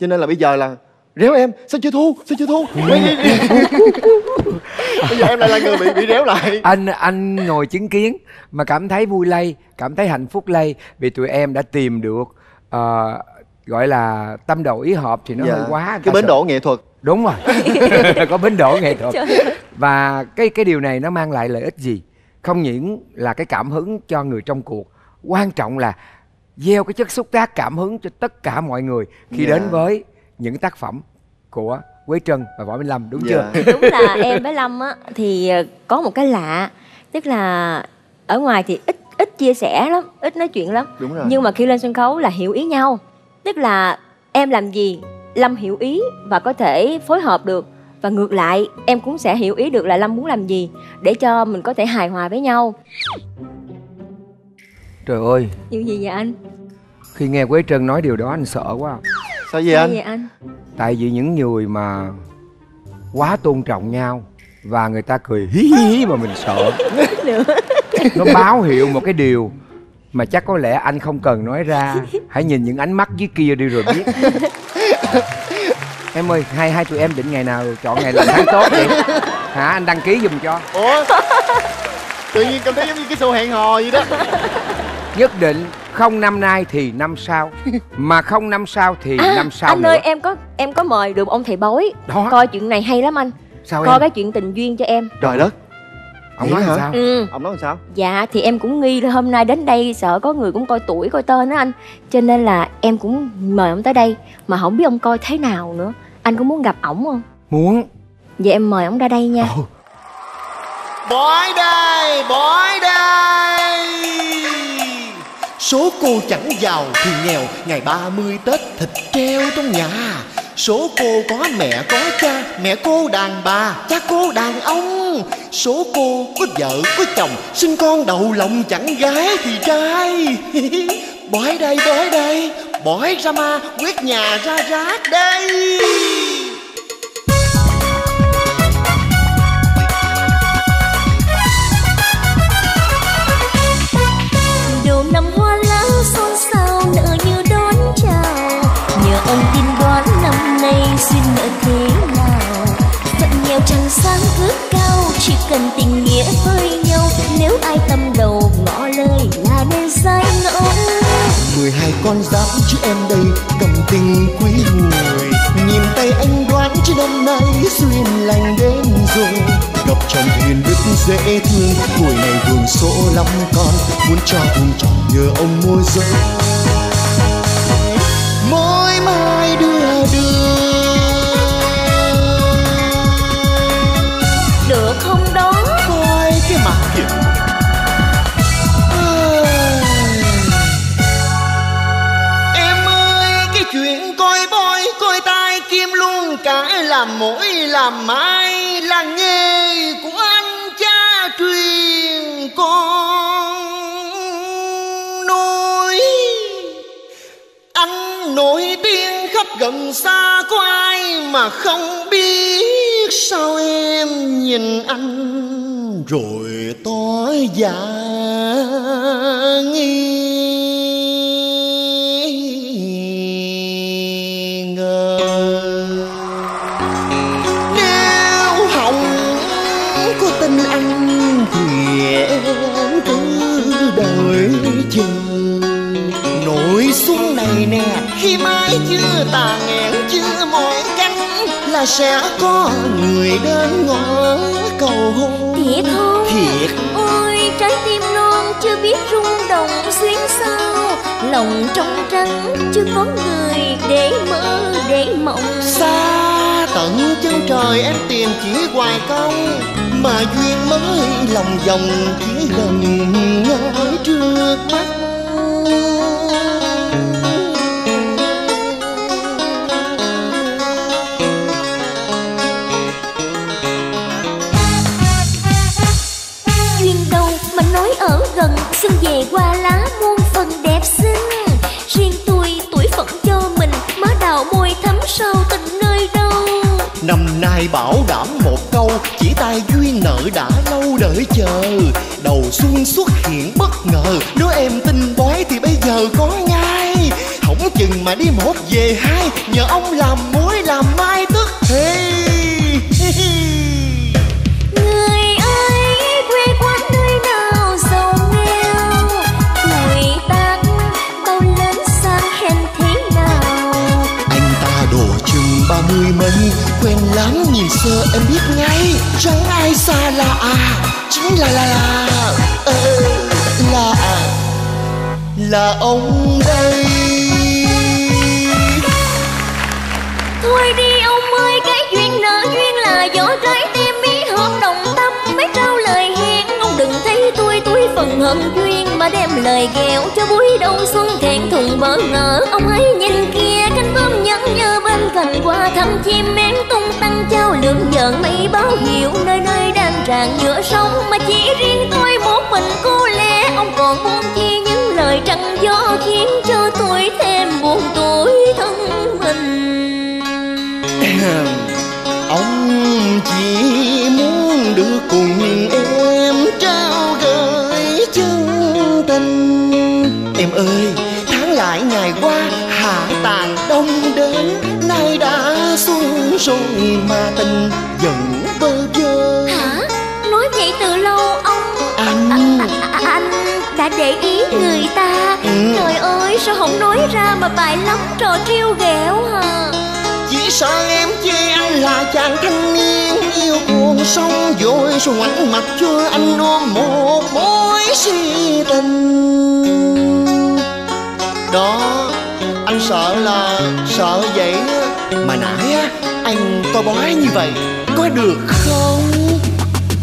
cho nên là bây giờ là réo em sao chưa thu sao chưa thu. Bây giờ em lại là người bị bị réo lại. Anh anh ngồi chứng kiến mà cảm thấy vui lây, cảm thấy hạnh phúc lây, vì tụi em đã tìm được uh, gọi là tâm đầu ý hợp thì nó dạ. hơi quá cái bến đỗ nghệ thuật. Đúng rồi. Có bến đỗ nghệ thuật. Và cái cái điều này nó mang lại lợi ích gì? Không những là cái cảm hứng cho người trong cuộc, quan trọng là gieo cái chất xúc tác cảm hứng cho tất cả mọi người khi dạ. đến với những tác phẩm của Quế Trân và Võ Minh Lâm, đúng yeah. chưa? Đúng là em với Lâm á, thì có một cái lạ, tức là ở ngoài thì ít ít chia sẻ lắm, ít nói chuyện lắm. Đúng rồi. Nhưng mà khi lên sân khấu là hiểu ý nhau, tức là em làm gì Lâm hiểu ý và có thể phối hợp được, và ngược lại em cũng sẽ hiểu ý được là Lâm muốn làm gì để cho mình có thể hài hòa với nhau. Trời ơi! Điều gì vậy anh? Khi nghe Quế Trân nói điều đó anh sợ quá. Sao vậy anh? Vậy anh? Tại vì những người mà quá tôn trọng nhau và người ta cười hí hí, hí mà mình sợ. Nó báo hiệu một cái điều mà chắc có lẽ anh không cần nói ra. Hãy nhìn những ánh mắt dưới kia đi rồi biết. Em ơi, hai hai tụi em định ngày nào chọn ngày làm tháng tốt vậy? Hả, anh đăng ký giùm cho. Ủa? Tự nhiên cảm thấy giống như cái show hẹn hò vậy đó. Nhất định không năm nay thì năm sau, mà không năm sau thì à, năm sau anh nữa. Anh ơi, em có em có mời được ông thầy bói đó. Coi chuyện này hay lắm anh. Sao coi em? Cái chuyện tình duyên cho em. Trời đất. Ông vậy nói hả? Sao? Ừ. Ông nói sao? Dạ thì em cũng nghi là hôm nay đến đây sợ có người cũng coi tuổi coi tên đó anh, cho nên là em cũng mời ông tới đây, mà không biết ông coi thế nào nữa. Anh có muốn gặp ổng không? Muốn. Vậy em mời ông ra đây nha. Oh. Bói đây, bói đây. Số cô chẳng giàu thì nghèo, ngày ba mươi Tết thịt treo trong nhà. Số cô có mẹ có cha, mẹ cô đàn bà, cha cô đàn ông. Số cô có vợ có chồng, sinh con đầu lòng chẳng gái thì trai. Bói đây, bói đây, bói ra ma, quét nhà ra rác đây. Ông tin đoán năm nay duyên nợ thế nào? Phận nghèo chẳng sáng cướp cao, chỉ cần tình nghĩa với nhau. Nếu ai tâm đầu ngõ lời là nên giải nỗi. Mười hai con giáp chứ em đây cầm tình quý người. Nhìn tay anh đoán chứ năm nay duyên lành đến rồi. Gặp chồng hiền đức dễ thương, tuổi này vườn sổ lắm con. Muốn cho vùng tròn nhờ ông môi giới. Được không đó? Coi cái mặt kìa. À, em ơi, cái chuyện coi bói coi tai kim luôn cả làm mỗi làm mãi là nghề của anh cha truyền con nuôi. Anh nổi tiếng khắp gần xa, có ai mà không biết. Sao em nhìn anh rồi tối giả nghi ngờ. Nếu không có tin anh thì em cứ đợi chờ. Nỗi xuống này nè, khi mãi chưa tàn nghẽn chưa mỏi cánh, là sẽ có người đến ngõ cầu hôn. Thiệt không? Thiệt. Ôi trái tim non chưa biết rung động xuyến sao, lòng trong trắng chưa có người để mơ để mộng. Xa tận chân trời em tìm chỉ hoài công, mà duyên mới lòng vòng chỉ gần ngỡ trước mắt. Xuân về qua lá muôn phần đẹp. nợ đã lâu đợi chờ, đầu xuân xuất hiện bất ngờ. Nếu em tin bói thì bây giờ có ngay, hỏng chừng mà đi một về hai, nhờ ông làm muối làm mai tức thì. Người ơi, quê quán nơi nào giàu nghèo, tuổi tác bao lớn sang hèn thế nào. Anh ta đổ chừng ba mươi mấy, quen lắm nhìn sơ em biết ngay, chẳng ai xa lạ à, chính là là là ờ, là là ông đây. Thôi đi ông ơi, cái duyên nợ duyên là gió trái tim ý hợp đồng tâm. Mấy trao lời hẹn ông đừng thấy tôi túi phần hận duyên, mà đem lời ghẹo cho buổi đông xuân thẹn thùng bỡ ngỡ. Ông hãy nhìn kia cánh bướm nhẫn nhơ bên cành qua, thăm chim én tung tăng trao lượng giận mây báo hiệu. Nơi nơi đang tràn nhựa sông mà chỉ riêng tôi một mình cô lẻ. Ông còn buông chi những lời trăng gió khiến cho tôi thêm buồn tuổi thân mình. Ông chỉ muốn được cùng em trao gửi chân tình. Em ơi, tháng lại ngày qua hạ tàn đông đến, nay đã xuân rồi mà tình vẫn bơ vơ. Hả? Nói vậy từ lâu ông anh à, à, à, anh đã để ý người ta. Ừ. Trời ơi, sao không nói ra mà bài lắm trò trêu ghẹo hả? Chỉ sợ em chê anh là chàng thanh niên yêu cuồng sông dội, rồi ngoảnh mặt cho anh ôm một mối si tình. Đó, anh sợ là sợ vậy mà nãy á, anh coi bói như vậy có được không?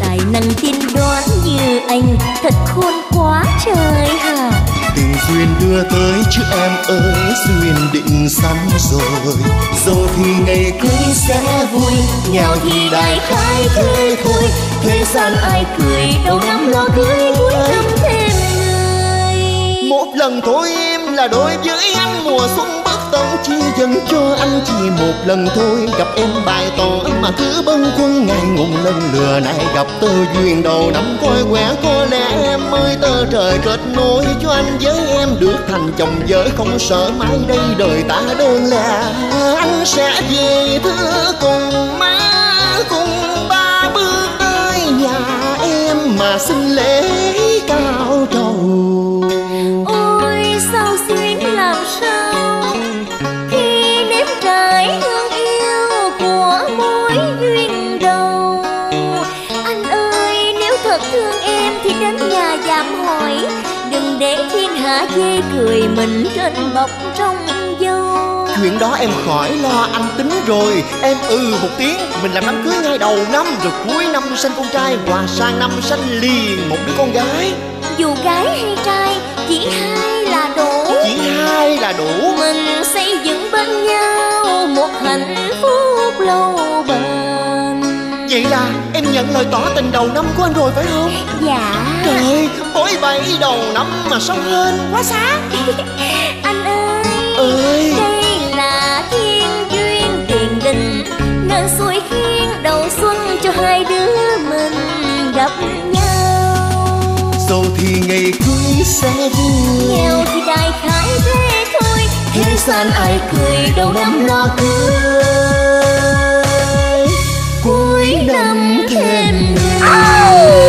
Tài năng tiên đoán như anh thật khôn quá trời hả? Tình duyên đưa tới chứ em ơi, duyên định sẵn rồi. Dẫu thì ngày cưới sẽ vui, nghèo thì đại khái cưới thôi. Thế gian ai cười, đầu năm lo cưới cuối năm thêm người. Một lần thôi em là đối với anh mùa xuân bất tận chia dần cho anh. Chỉ một lần thôi gặp em bài tỏ mà cứ bâng khuâng ngày ngùng lần lừa này. Gặp tơ duyên đầu năm coi quẻ, có lẽ em ơi tơ trời kết nối cho anh với em được thành chồng vợ. Không sợ mai đây đời ta đơn lẻ, anh sẽ về thưa cùng má cùng ba bước tới nhà em mà xin lễ cao trầu. Ôi sao xuyến làm sao khi nếm trải thương yêu của mối duyên đầu. Anh ơi, nếu thật thương em thì đến nhà dạm hỏi, đừng để thiên hạ chê cười mình trên bọc trong dâu. Chuyện đó em khỏi lo, anh tính rồi. Em ừ một tiếng mình làm đám cưới ngay đầu năm, rồi cuối năm sanh con trai và sang năm sanh liền một đứa con gái. Dù gái hay trai chỉ hai là đủ, chỉ hai là đủ. Mình xây dựng bên nhau một hạnh phúc lâu bền. Vậy là em nhận lời tỏ tình đầu năm của anh rồi phải không? Dạ. Trời ơi, bói bày đầu năm mà sao hên quá xá. Anh ơi, ơi đây là thiên duyên tiền định, nên xuôi khiến đầu xuân cho hai đứa mình gặp nhau. Dẫu thì ngày cưới sẽ vui, nghèo thì đại khái thế thôi. Thế gian ai cười, đầu năm lo cưới cuối năm thêm người.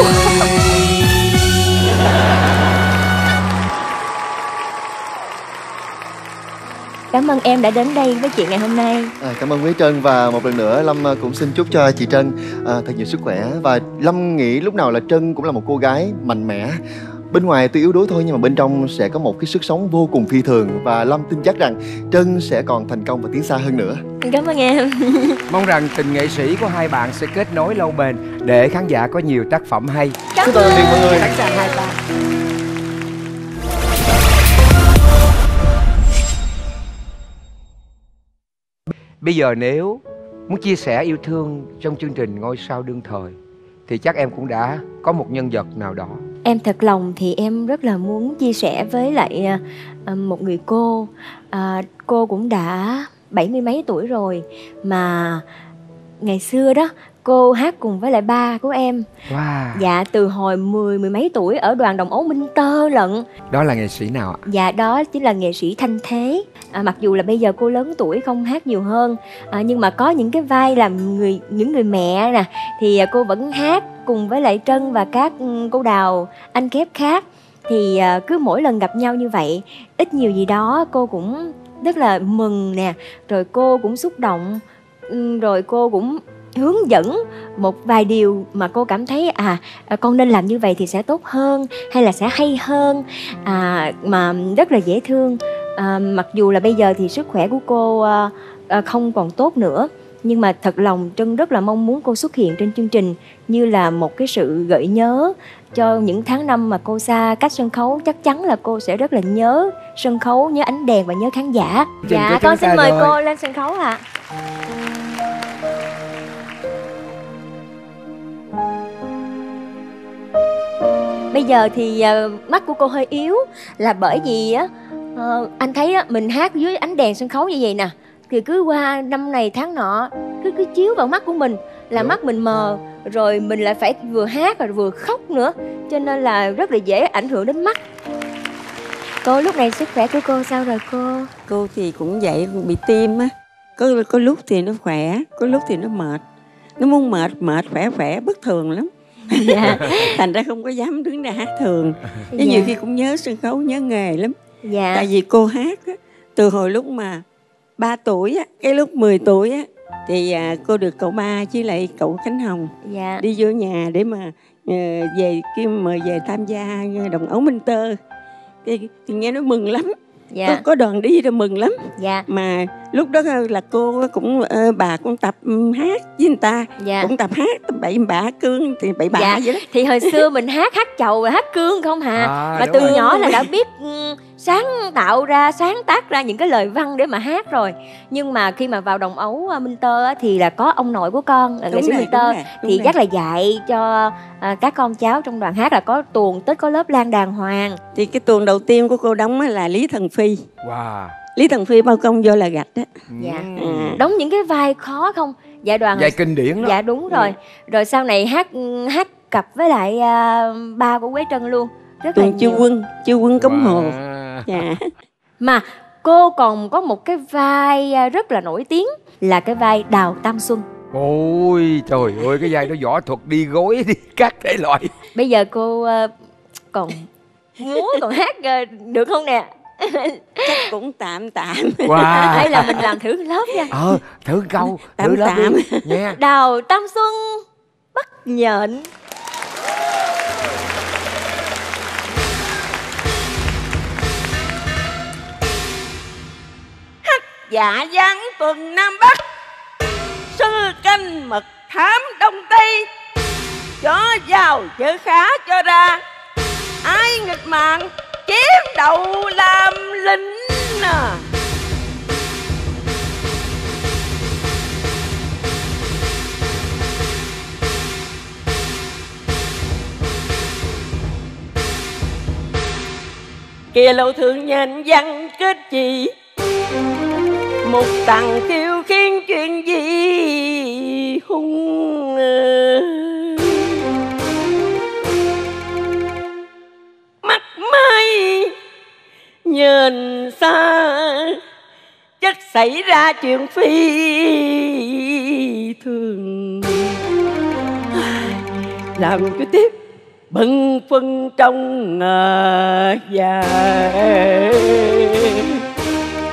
Cảm ơn em đã đến đây với chị ngày hôm nay. À, cảm ơn Quế Trân, và một lần nữa Lâm cũng xin chúc cho chị Trân à, thật nhiều sức khỏe. Và Lâm nghĩ lúc nào là Trân cũng là một cô gái mạnh mẽ. Bên ngoài tuy yếu đuối thôi nhưng mà bên trong sẽ có một cái sức sống vô cùng phi thường. Và Lâm tin chắc rằng Trân sẽ còn thành công và tiến xa hơn nữa. Cảm ơn em. Mong rằng tình nghệ sĩ của hai bạn sẽ kết nối lâu bền, để khán giả có nhiều tác phẩm hay. Cảm ơn mọi người. Khán giả hai ta. Bây giờ nếu muốn chia sẻ yêu thương trong chương trình Ngôi Sao Đương Thời thì chắc em cũng đã có một nhân vật nào đó. Em thật lòng thì em rất là muốn chia sẻ với lại một người cô. à, Cô cũng đã bảy mươi mấy tuổi rồi, mà ngày xưa đó cô hát cùng với lại ba của em. Wow. Dạ, từ hồi mười mười mấy tuổi ở đoàn đồng ấu Minh Tơ lận. Đó là nghệ sĩ nào ạ? Dạ, đó chính là nghệ sĩ Thanh Thế. À, mặc dù là bây giờ cô lớn tuổi không hát nhiều hơn, à, nhưng mà có những cái vai làm người những người mẹ nè, thì cô vẫn hát cùng với lại Trân và các cô Đào, anh Kép khác. Thì cứ mỗi lần gặp nhau như vậy, ít nhiều gì đó cô cũng rất là mừng nè, rồi cô cũng xúc động, rồi cô cũng hướng dẫn một vài điều mà cô cảm thấy à con nên làm như vậy thì sẽ tốt hơn, hay là sẽ hay hơn, à, mà rất là dễ thương. À, mặc dù là bây giờ thì sức khỏe của cô à, không còn tốt nữa, nhưng mà thật lòng Trân rất là mong muốn cô xuất hiện trên chương trình như là một cái sự gợi nhớ cho những tháng năm mà cô xa cách sân khấu. Chắc chắn là cô sẽ rất là nhớ sân khấu, nhớ ánh đèn và nhớ khán giả. Trình dạ, con xin mời rồi. Cô lên sân khấu ạ. À. Bây giờ thì uh, mắt của cô hơi yếu là bởi vì uh, anh thấy uh, mình hát dưới ánh đèn sân khấu như vậy nè, thì cứ qua năm này tháng nọ cứ cứ chiếu vào mắt của mình là mắt mình mờ, rồi mình lại phải vừa hát rồi vừa khóc nữa, cho nên là rất là dễ ảnh hưởng đến mắt. Cô lúc này sức khỏe của cô sao rồi cô? Cô thì cũng vậy, cũng bị tim á, có có lúc thì nó khỏe, có lúc thì nó mệt, nó muốn mệt mệt khỏe khỏe bất thường lắm. Dạ. Thành ra không có dám đứng ra hát thường. Dạ. Nhiều khi cũng nhớ sân khấu, nhớ nghề lắm. Dạ. Tại vì cô hát á, từ hồi lúc mà ba tuổi á, cái lúc mười tuổi á, thì à, cô được cậu ba với lại cậu Khánh Hồng. Dạ. Đi vô nhà để mà à, về kim mời về tham gia đồng ấu Minh Tơ thì, thì nghe nó mừng lắm. Dạ. Có, có đoàn đi rồi mừng lắm. Dạ. Mà lúc đó là cô cũng bà cũng tập hát với người ta. Dạ. Cũng tập hát tập bậy bạ cương thì bậy bạ. Dạ. Vậy đó. Thì hồi xưa mình hát hát chầu hát cương không hả? À, mà từ rồi. Nhỏ là đã biết sáng tạo ra, sáng tác ra những cái lời văn để mà hát rồi. Nhưng mà khi mà vào đồng ấu Minh Tơ thì là có ông nội của con là nghệ sĩ Minh Tơ, thì chắc là dạy cho các con cháu trong đoàn hát là có tuồng tích, có lớp lan đàng hoàng. Thì cái tuồng đầu tiên của cô đóng là Lý Thần Phi. Wow. Lý Thần Phi bao công vô là gạch đó. Dạ. À. Đóng những cái vai khó không? Dạ đoàn. Vai kinh điển đó. Dạ đúng rồi. Ừ. Rồi sau này hát hát cặp với lại uh, ba của Quế Trân luôn. Rất là Chiêu Quân, Chiêu Quân Cống Hồ. Wow. Dạ. Mà cô còn có một cái vai rất là nổi tiếng là cái vai Đào Tam Xuân. Ôi trời ơi, cái vai đó võ thuật đi gối đi các thể loại. Bây giờ cô uh, còn múa còn hát uh, được không nè? Chắc cũng tạm tạm. Wow. Hay là mình làm thử lớp nha. Ờ, thử câu tạm, thử lớp tạm. Đi nha. Đào Tam Xuân bắt nhện. Hắc dạ giang tuần Nam Bắc, sư canh mật thám Đông Tây. Chó vào chở khá cho ra, ai nghịch mạng chém đầu làm lính à. Kìa lâu thượng nhân văn kết gì, một tầng kêu khiến chuyện gì hung à. Mắt mây nhìn xa, chắc xảy ra chuyện phi thường, làm cái tiếp bận phân trong ngờ già.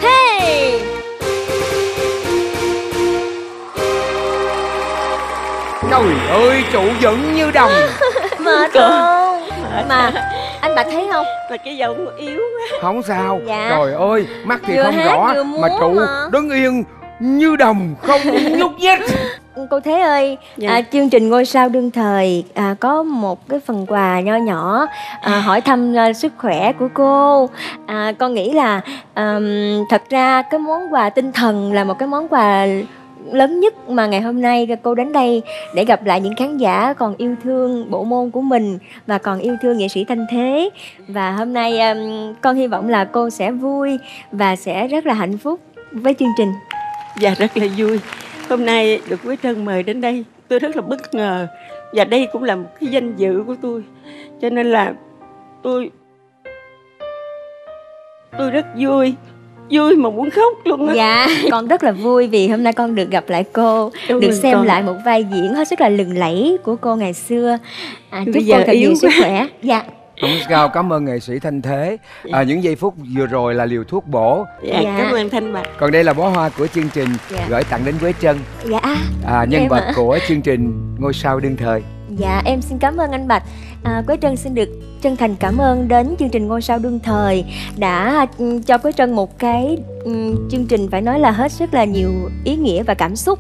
Hey! Trời ơi, trụ vững như đồng. Mệt không? Mà anh Bạch thấy không? Mà cái giọng yếu quá. Không sao. Dạ. Trời ơi, mắt thì vừa không hát, rõ mà trụ hả? Đứng yên như đồng không nhúc nhích. Cô Thế ơi, dạ. À, chương trình Ngôi Sao Đương Thời à, có một cái phần quà nho nhỏ à, hỏi thăm à, sức khỏe của cô. À, con nghĩ là à, thật ra cái món quà tinh thần là một cái món quà lớn nhất mà ngày hôm nay cô đến đây để gặp lại những khán giả còn yêu thương bộ môn của mình và còn yêu thương nghệ sĩ Thanh Thế. Và hôm nay con hy vọng là cô sẽ vui và sẽ rất là hạnh phúc với chương trình. Dạ rất là vui. Hôm nay được Quế Trân mời đến đây tôi rất là bất ngờ. Và đây cũng là một cái danh dự của tôi. Cho nên là tôi tôi rất vui, vui mà muốn khóc luôn á. Dạ, con rất là vui vì hôm nay con được gặp lại cô. Đúng được xem con. Lại một vai diễn hết sức là lừng lẫy của cô ngày xưa. À, chúc giờ con thật nhiều sức khỏe. Dạ. Cũng cao cảm ơn nghệ sĩ Thanh Thế. À, những giây phút vừa rồi là liều thuốc bổ. Dạ, dạ. Cảm ơn Thanh Bạch. Còn đây là bó hoa của chương trình, dạ. Gửi tặng đến Quế Trân. Dạ. À, nhân vật của chương trình Ngôi Sao Đương Thời. Dạ, em xin cảm ơn anh Bạch. À, Quế Trân xin được chân thành cảm ơn đến chương trình Ngôi Sao Đương Thời đã cho Quế Trân một cái chương trình phải nói là hết sức là nhiều ý nghĩa và cảm xúc.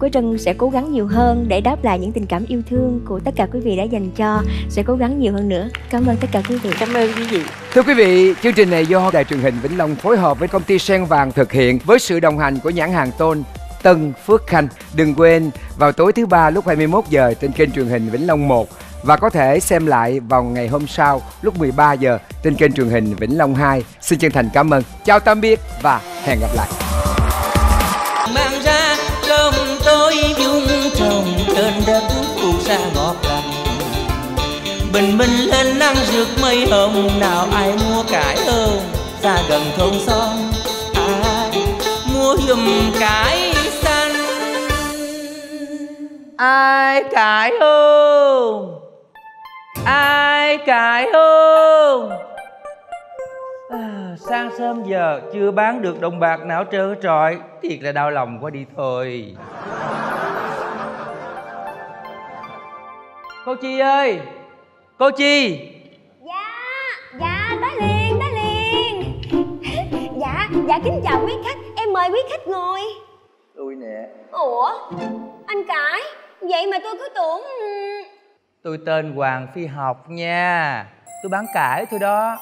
Quế Trân sẽ cố gắng nhiều hơn để đáp lại những tình cảm yêu thương của tất cả quý vị đã dành cho. Sẽ cố gắng nhiều hơn nữa. Cảm ơn tất cả quý vị. Cảm ơn quý vị. Thưa quý vị, chương trình này do Đài Truyền hình Vĩnh Long phối hợp với công ty Sen Vàng thực hiện với sự đồng hành của nhãn hàng Tôn Tân Phước Khanh. Đừng quên vào tối thứ ba lúc hai mươi mốt giờ trên kênh truyền hình Vĩnh Long một. Và có thể xem lại vào ngày hôm sau lúc mười ba giờ trên kênh truyền hình Vĩnh Long hai. Xin chân thành cảm ơn. Chào tạm biệt và hẹn gặp lại. Mang ra trong tôi dung trồng trên đất phù sa ngọt lành. Bình minh lên nắng rực mây hồng, nào ai mua cải hơn xa gần thôn xóm. À, mua giùm cải xanh. Ai cải hương? Ai cải hương? À, sang sớm giờ chưa bán được đồng bạc nào trơn trọi. Thiệt là đau lòng quá đi thôi. Cô Chi ơi! Cô Chi! Dạ! Dạ! Tới liền! Tới liền! Dạ! Dạ kính chào quý khách! Em mời quý khách ngồi. Tôi nè. Ủa? Anh Cải? Vậy mà tôi cứ tưởng... Tôi tên Hoàng Phi Học nha. Tôi bán cải thôi đó.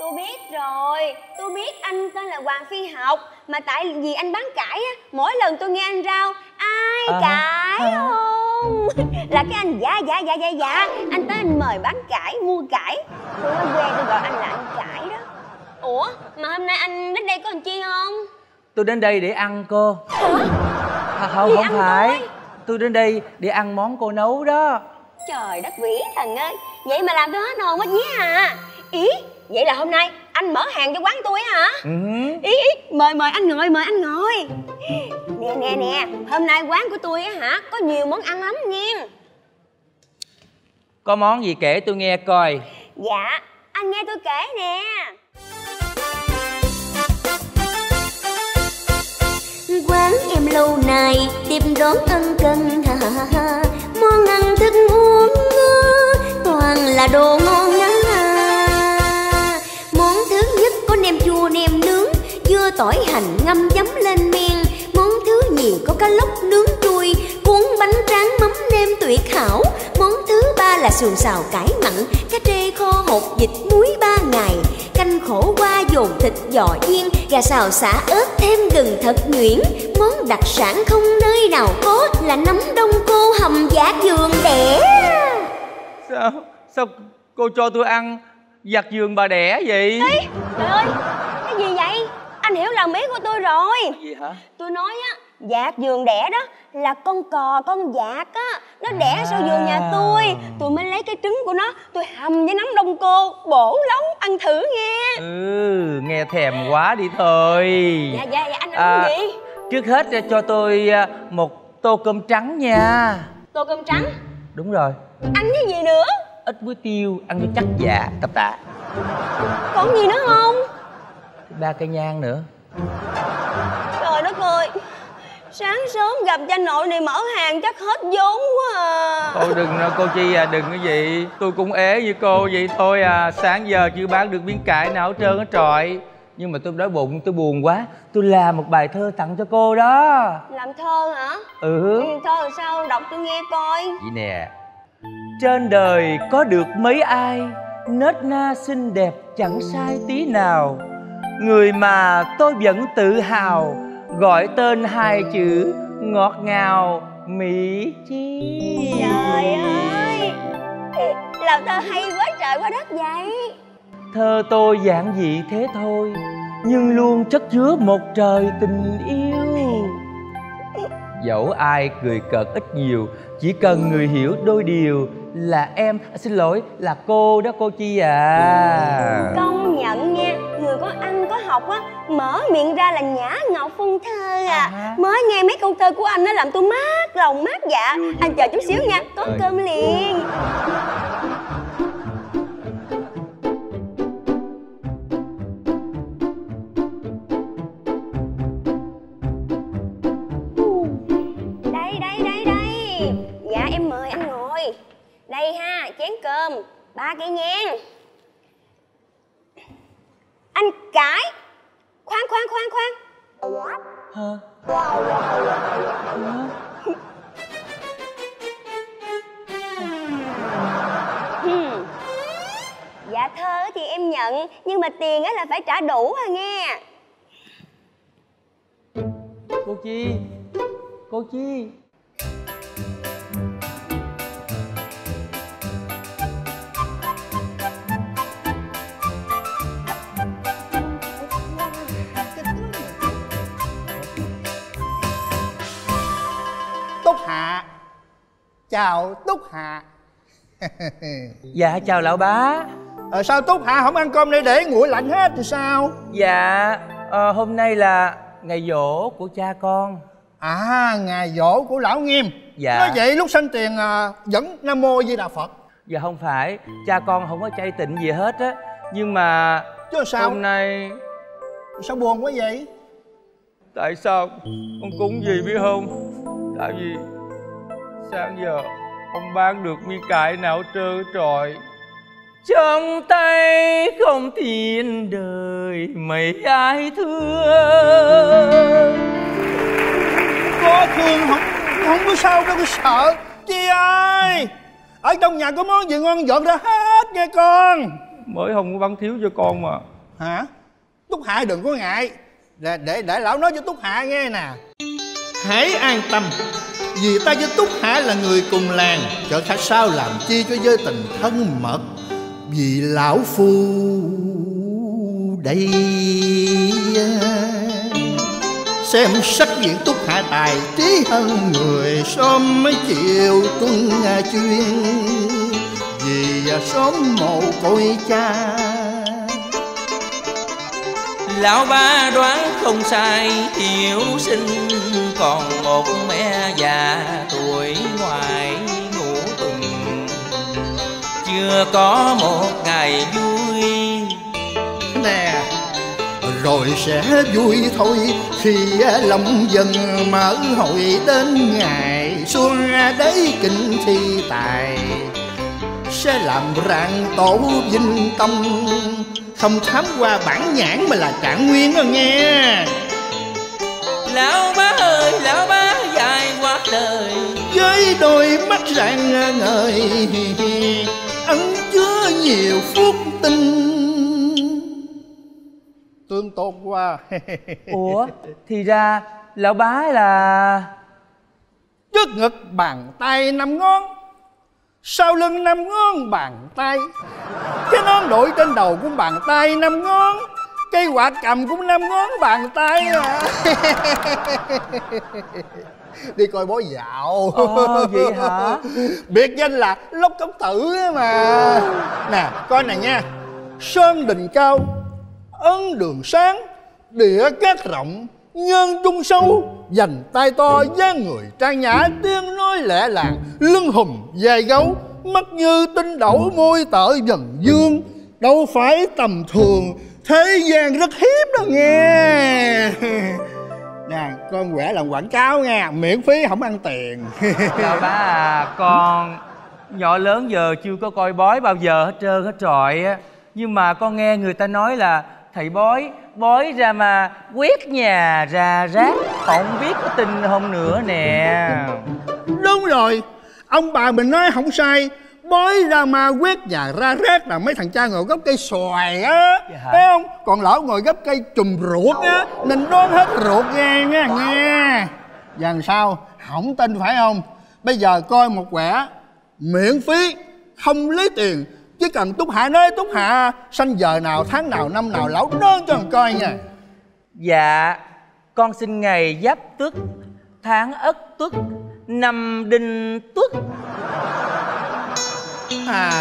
Tôi biết rồi. Tôi biết anh tên là Hoàng Phi Học. Mà tại vì anh bán cải á, mỗi lần tôi nghe anh rao ai à, cải à. Không là cái anh dạ dạ dạ dạ dạ. Anh tới anh mời bán cải, mua cải. Tôi nói quê tôi gọi anh là anh Cải đó. Ủa mà hôm nay anh đến đây có làm chi không? Tôi đến đây để ăn cô. Hả? À, không, không phải thôi. Tôi đến đây để ăn món cô nấu đó. Trời đất vĩ thần ơi, vậy mà làm tôi hết hồn hết vía à. Ý, vậy là hôm nay anh mở hàng cho quán tôi hả? Ừ. Ý, ý, mời mời anh ngồi, mời anh ngồi. Nè nè nè, hôm nay quán của tôi á hả, có nhiều món ăn lắm nha. Có món gì kể tôi nghe coi. Dạ, anh nghe tôi kể nè. Quán em lâu nay tiếp đón ân cần ha ha. Món ăn thức uống toàn là đồ ngon nha. Món thứ nhất có nem chua nem nướng, dưa tỏi hành ngâm giấm lên men. Món thứ nhì có cá lóc nướng chui, cuốn bánh tráng mắm nêm tuyệt hảo. Món thứ ba là sườn xào cải mặn, cá trê kho hột vịt muối ba ngày. Canh khổ qua dồn thịt giò chiên, gà xào xả ớt thêm gừng thật nhuyễn. Món đặc sản không nơi nào có là nấm đông cô hầm giả giường đẻ. Sao? Sao cô cho tôi ăn giặt giường bà đẻ vậy? Ý, trời ơi! Cái gì vậy? Anh hiểu lòng ý của tôi rồi. Cái gì hả? Tôi nói á, giạc giường đẻ đó là con cò, con giạc á. Nó đẻ à. Sau giường nhà tôi. Tôi mới lấy cái trứng của nó, tôi hầm với nấm đông cô, bổ lóng, ăn thử nghe. Ừ, nghe thèm quá đi thôi. Dạ, dạ, dạ, anh ăn à, cái gì? Trước hết cho tôi một tô cơm trắng nha. Tô cơm trắng? Đúng rồi. Ăn cái gì nữa? Ít muối tiêu, ăn với chắc dạ, tập tạ. Còn gì nữa không? Ba cây nhang nữa. Trời đất ơi! Sáng sớm gặp cha nội này mở hàng chắc hết vốn quá à. Thôi đừng đâu cô Chi à, đừng cái gì. Tôi cũng ế như cô vậy thôi à. Sáng giờ chưa bán được miếng cải nào hết trơn hết trọi. Nhưng mà tôi đói bụng, tôi buồn quá. Tôi làm một bài thơ tặng cho cô đó. Làm thơ hả? Ừ. Thơ làm sao? Đọc tôi nghe coi. Vậy nè. Trên đời có được mấy ai nết na xinh đẹp chẳng sai tí nào. Người mà tôi vẫn tự hào gọi tên hai chữ ngọt ngào mỹ chi. Trời ơi! Làm thơ hay quá trời quá đất vậy. Thơ tôi giản dị thế thôi, nhưng luôn chất chứa một trời tình yêu. dẫu ai cười cợt ít nhiều, chỉ cần người hiểu đôi điều là em, à, xin lỗi, là cô đó cô Chi à. Công nhận nha, người có anh có học á, mở miệng ra là Nhã Ngọc Phương thơ à. À, mới nghe mấy câu thơ của anh nó làm tôi mát lòng mát dạ. Anh chờ chút xíu nha, có cơm liền. Đây ha, chén cơm, ba cây nhang. Anh Cải, khoan khoan khoan khoan. Hả? Hả? Dạ thơ thì em nhận, nhưng mà tiền á là phải trả đủ ha nghe. Cô Chi, cô Chi. Chào Túc Hạ. Dạ chào lão bá. Ờ, sao Túc Hạ không ăn cơm để để nguội lạnh hết thì sao? Dạ ờ, hôm nay là ngày giỗ của cha con. À, ngày giỗ của lão Nghiêm. Dạ. Nói vậy lúc sanh tiền à, vẫn Nam Mô Di Đà Phật. Dạ không phải, cha con không có chay tịnh gì hết á. Nhưng mà chứ sao? Hôm nay sao buồn quá vậy? Tại sao con cúng gì biết không? Tại vì sáng giờ không bán được miếng cải nào trơ trọi, trong tay không thiên đời mấy ai thương. Có thương không, không có sao đâu, có sợ Chi ơi. Ở trong nhà có món gì ngon dọn ra hết nghe con. Mới không có bán thiếu cho con mà. Hả? Túc Hạ đừng có ngại, Để, để, để lão nói cho Túc Hạ nghe nè. Hãy an tâm, vì ta với Túc Hạ là người cùng làng, chợ khách sao làm chi cho với tình thân mật. Vì lão phu đây xem sắc diện Túc Hạ tài trí hơn người, sớm mấy chiều tuân chuyên. Vì sớm mồ côi cha, lão ba đoán không sai, hiểu sinh còn một mẹ già tuổi ngoài ngủ tuần. Chưa có một ngày vui nè, rồi sẽ vui thôi khi lòng dần mở hội. Đến ngày xuân đấy kinh thi tài, sẽ làm rạng tổ vinh tâm. Không thám qua bản nhãn mà là trạng nguyên đó nghe. Lão bá ơi, lão bá dài quá lời, với đôi mắt rạng ngời, ẩn chứa nhiều phúc tinh. Tương tốt quá. Ủa, thì ra lão bá là trước ngực bàn tay năm ngón, sau lưng năm ngón bàn tay, cái nón đội trên đầu cũng bàn tay năm ngón, cây quạt cầm cũng năm ngón bàn tay à. Đi coi bói dạo. Ờ, vậy hả? Biệt danh là Lốc Cống Tử mà. Nè coi này nha, sơn đình cao, ấn đường sáng, địa cát rộng, nhân trung sâu, dành tay to, dáng người trang nhã, tiếng nói lẹ làng, lưng hùm dài gấu, mắt như tinh đậu, môi tợ dần dương, đâu phải tầm thường. Thế gian rất hiếm đó nghe. Nè, con quẻ làm quảng cáo nghe, miễn phí không ăn tiền. Chào bá à, con nhỏ lớn giờ chưa có coi bói bao giờ hết trơn hết trọi á. Nhưng mà con nghe người ta nói là thầy bói, bói ra mà quét nhà ra rác, không biết có tin không nữa nè. Đúng rồi, ông bà mình nói không sai. Bói ra ma quét nhà ra rác là mấy thằng cha ngồi gốc cây xoài á, thấy không? Còn lão ngồi gốc cây trùm ruột á, nên đoán hết ruột nghe nghe nghe. Và làm sao? Không tin phải không? Bây giờ coi một quẻ miễn phí, không lấy tiền, chỉ cần Túc Hạ nói Túc Hạ sanh giờ nào, tháng nào, năm nào, lão đoán cho thằng coi nha. Dạ, con xin ngày Giáp Tuất, Tháng Ất Tuất, năm Đinh Tuất. À,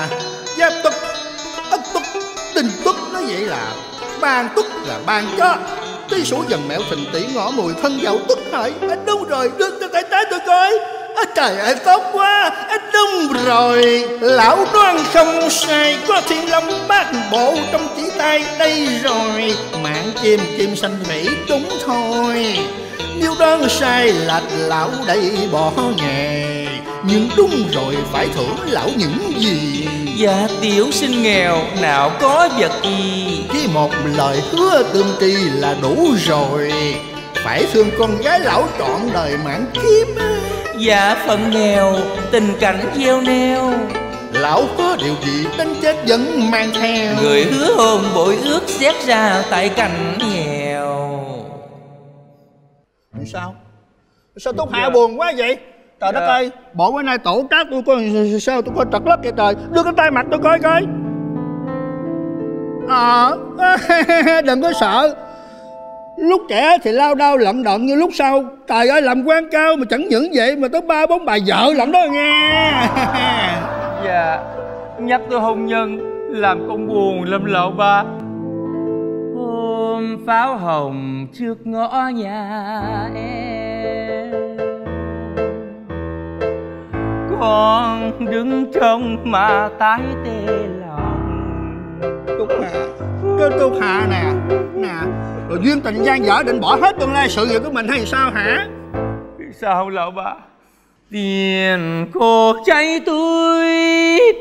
Giáp Tuất, Ất Tuất, Đinh Tuất, nó vậy là ban Tuất là ban chó. Tí số dần mẹo thình tỷ ngõ mùi thân dạo Tuất hợi. À, đúng rồi, đưa cho tài tá tôi coi. À, trời ơi, tốt quá. À, đúng rồi, lão đoan không sai, có Thiên Long Bát Bộ trong chỉ tay đây rồi. Mạng chim, chim xanh Mỹ, đúng thôi. Nếu đoán sai là lão đẩy bỏ nghề, nhưng đúng rồi phải thưởng lão những gì. Dạ tiểu sinh nghèo nào có vật gì, chỉ một lời hứa tương tri là đủ rồi. Phải thương con gái lão trọn đời mãn kiếp. Dạ phận nghèo tình cảnh gieo neo, lão có điều gì đến chết vẫn mang theo. Người hứa hôn bội ước xét ra tại cảnh nghèo. Sao sao Túc Hạ buồn quá vậy? Trời đất ơi, bộ bữa nay tổ trác tôi coi sao tôi coi trật lất vậy trời. Đưa cái tay mặt tôi coi coi. Ờ, đừng có sợ. Lúc trẻ thì lao đao lận đận, như lúc sau trời ơi làm quan cao mà chẳng những vậy mà tới ba bốn bà vợ lận đó nghe. Dạ, nhắc tôi hôn nhân làm con buồn lâm lộ ba. Hôm pháo hồng trước ngõ nhà em, con đứng trong mà tái tê lòng. Túc Hạ, cái Túc Hạ nè, nè, rồi duyên tình gian dở định bỏ hết tương lai sự nghiệp của mình hay sao hả? Sao lão ba? Tiền cô cháy túi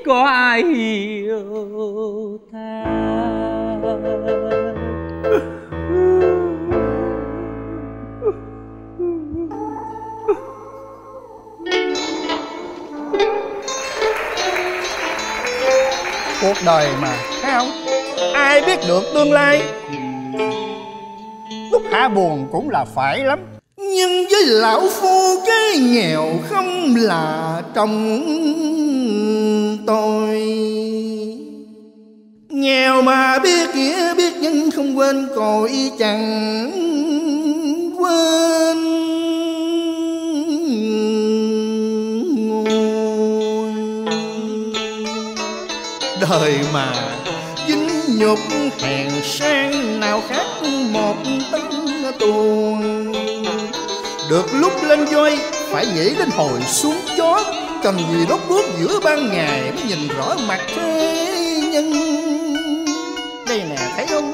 có ai hiểu ta? Cuộc đời mà, thấy không? Ai biết được tương lai. Túc Hạ buồn cũng là phải lắm, nhưng với lão phu cái nghèo không là trong tôi. Nghèo mà biết nghĩa biết nhưng không quên cội chẳng quên. Đời mà dính nhục hèn sang nào khác một tấn tuồng. Được lúc lên voi phải nghĩ đến hồi xuống chó. Cần gì đốt đuốc giữa ban ngày mới nhìn rõ mặt thế nhân. Đây nè thấy không?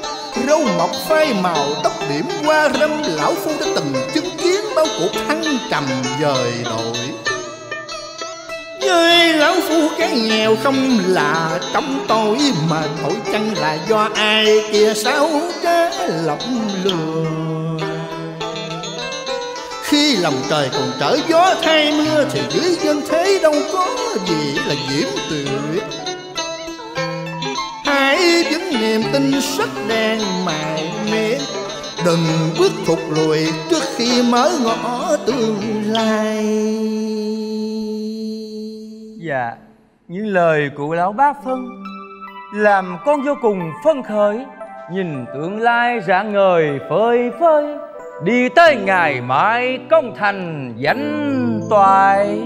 Râu mọc phai màu tóc điểm qua râm. Lão phu đã từng chứng kiến bao cuộc thăng trầm dời đổi. Với lão phu cái nghèo không là trong tôi, mà tội chăng là do ai kia sao trá lộng lừa. Khi lòng trời còn trở gió thay mưa thì dưới dân thế đâu có gì là diễm tuyệt. Hãy vững niềm tin sắc đen mài miết, đừng bước thụt lùi trước khi mở ngõ tương lai. Dạ, những lời của lão bác Phân làm con vô cùng phấn khởi. Nhìn tương lai rạng ngời phơi phới, đi tới ngày mai công thành danh toại.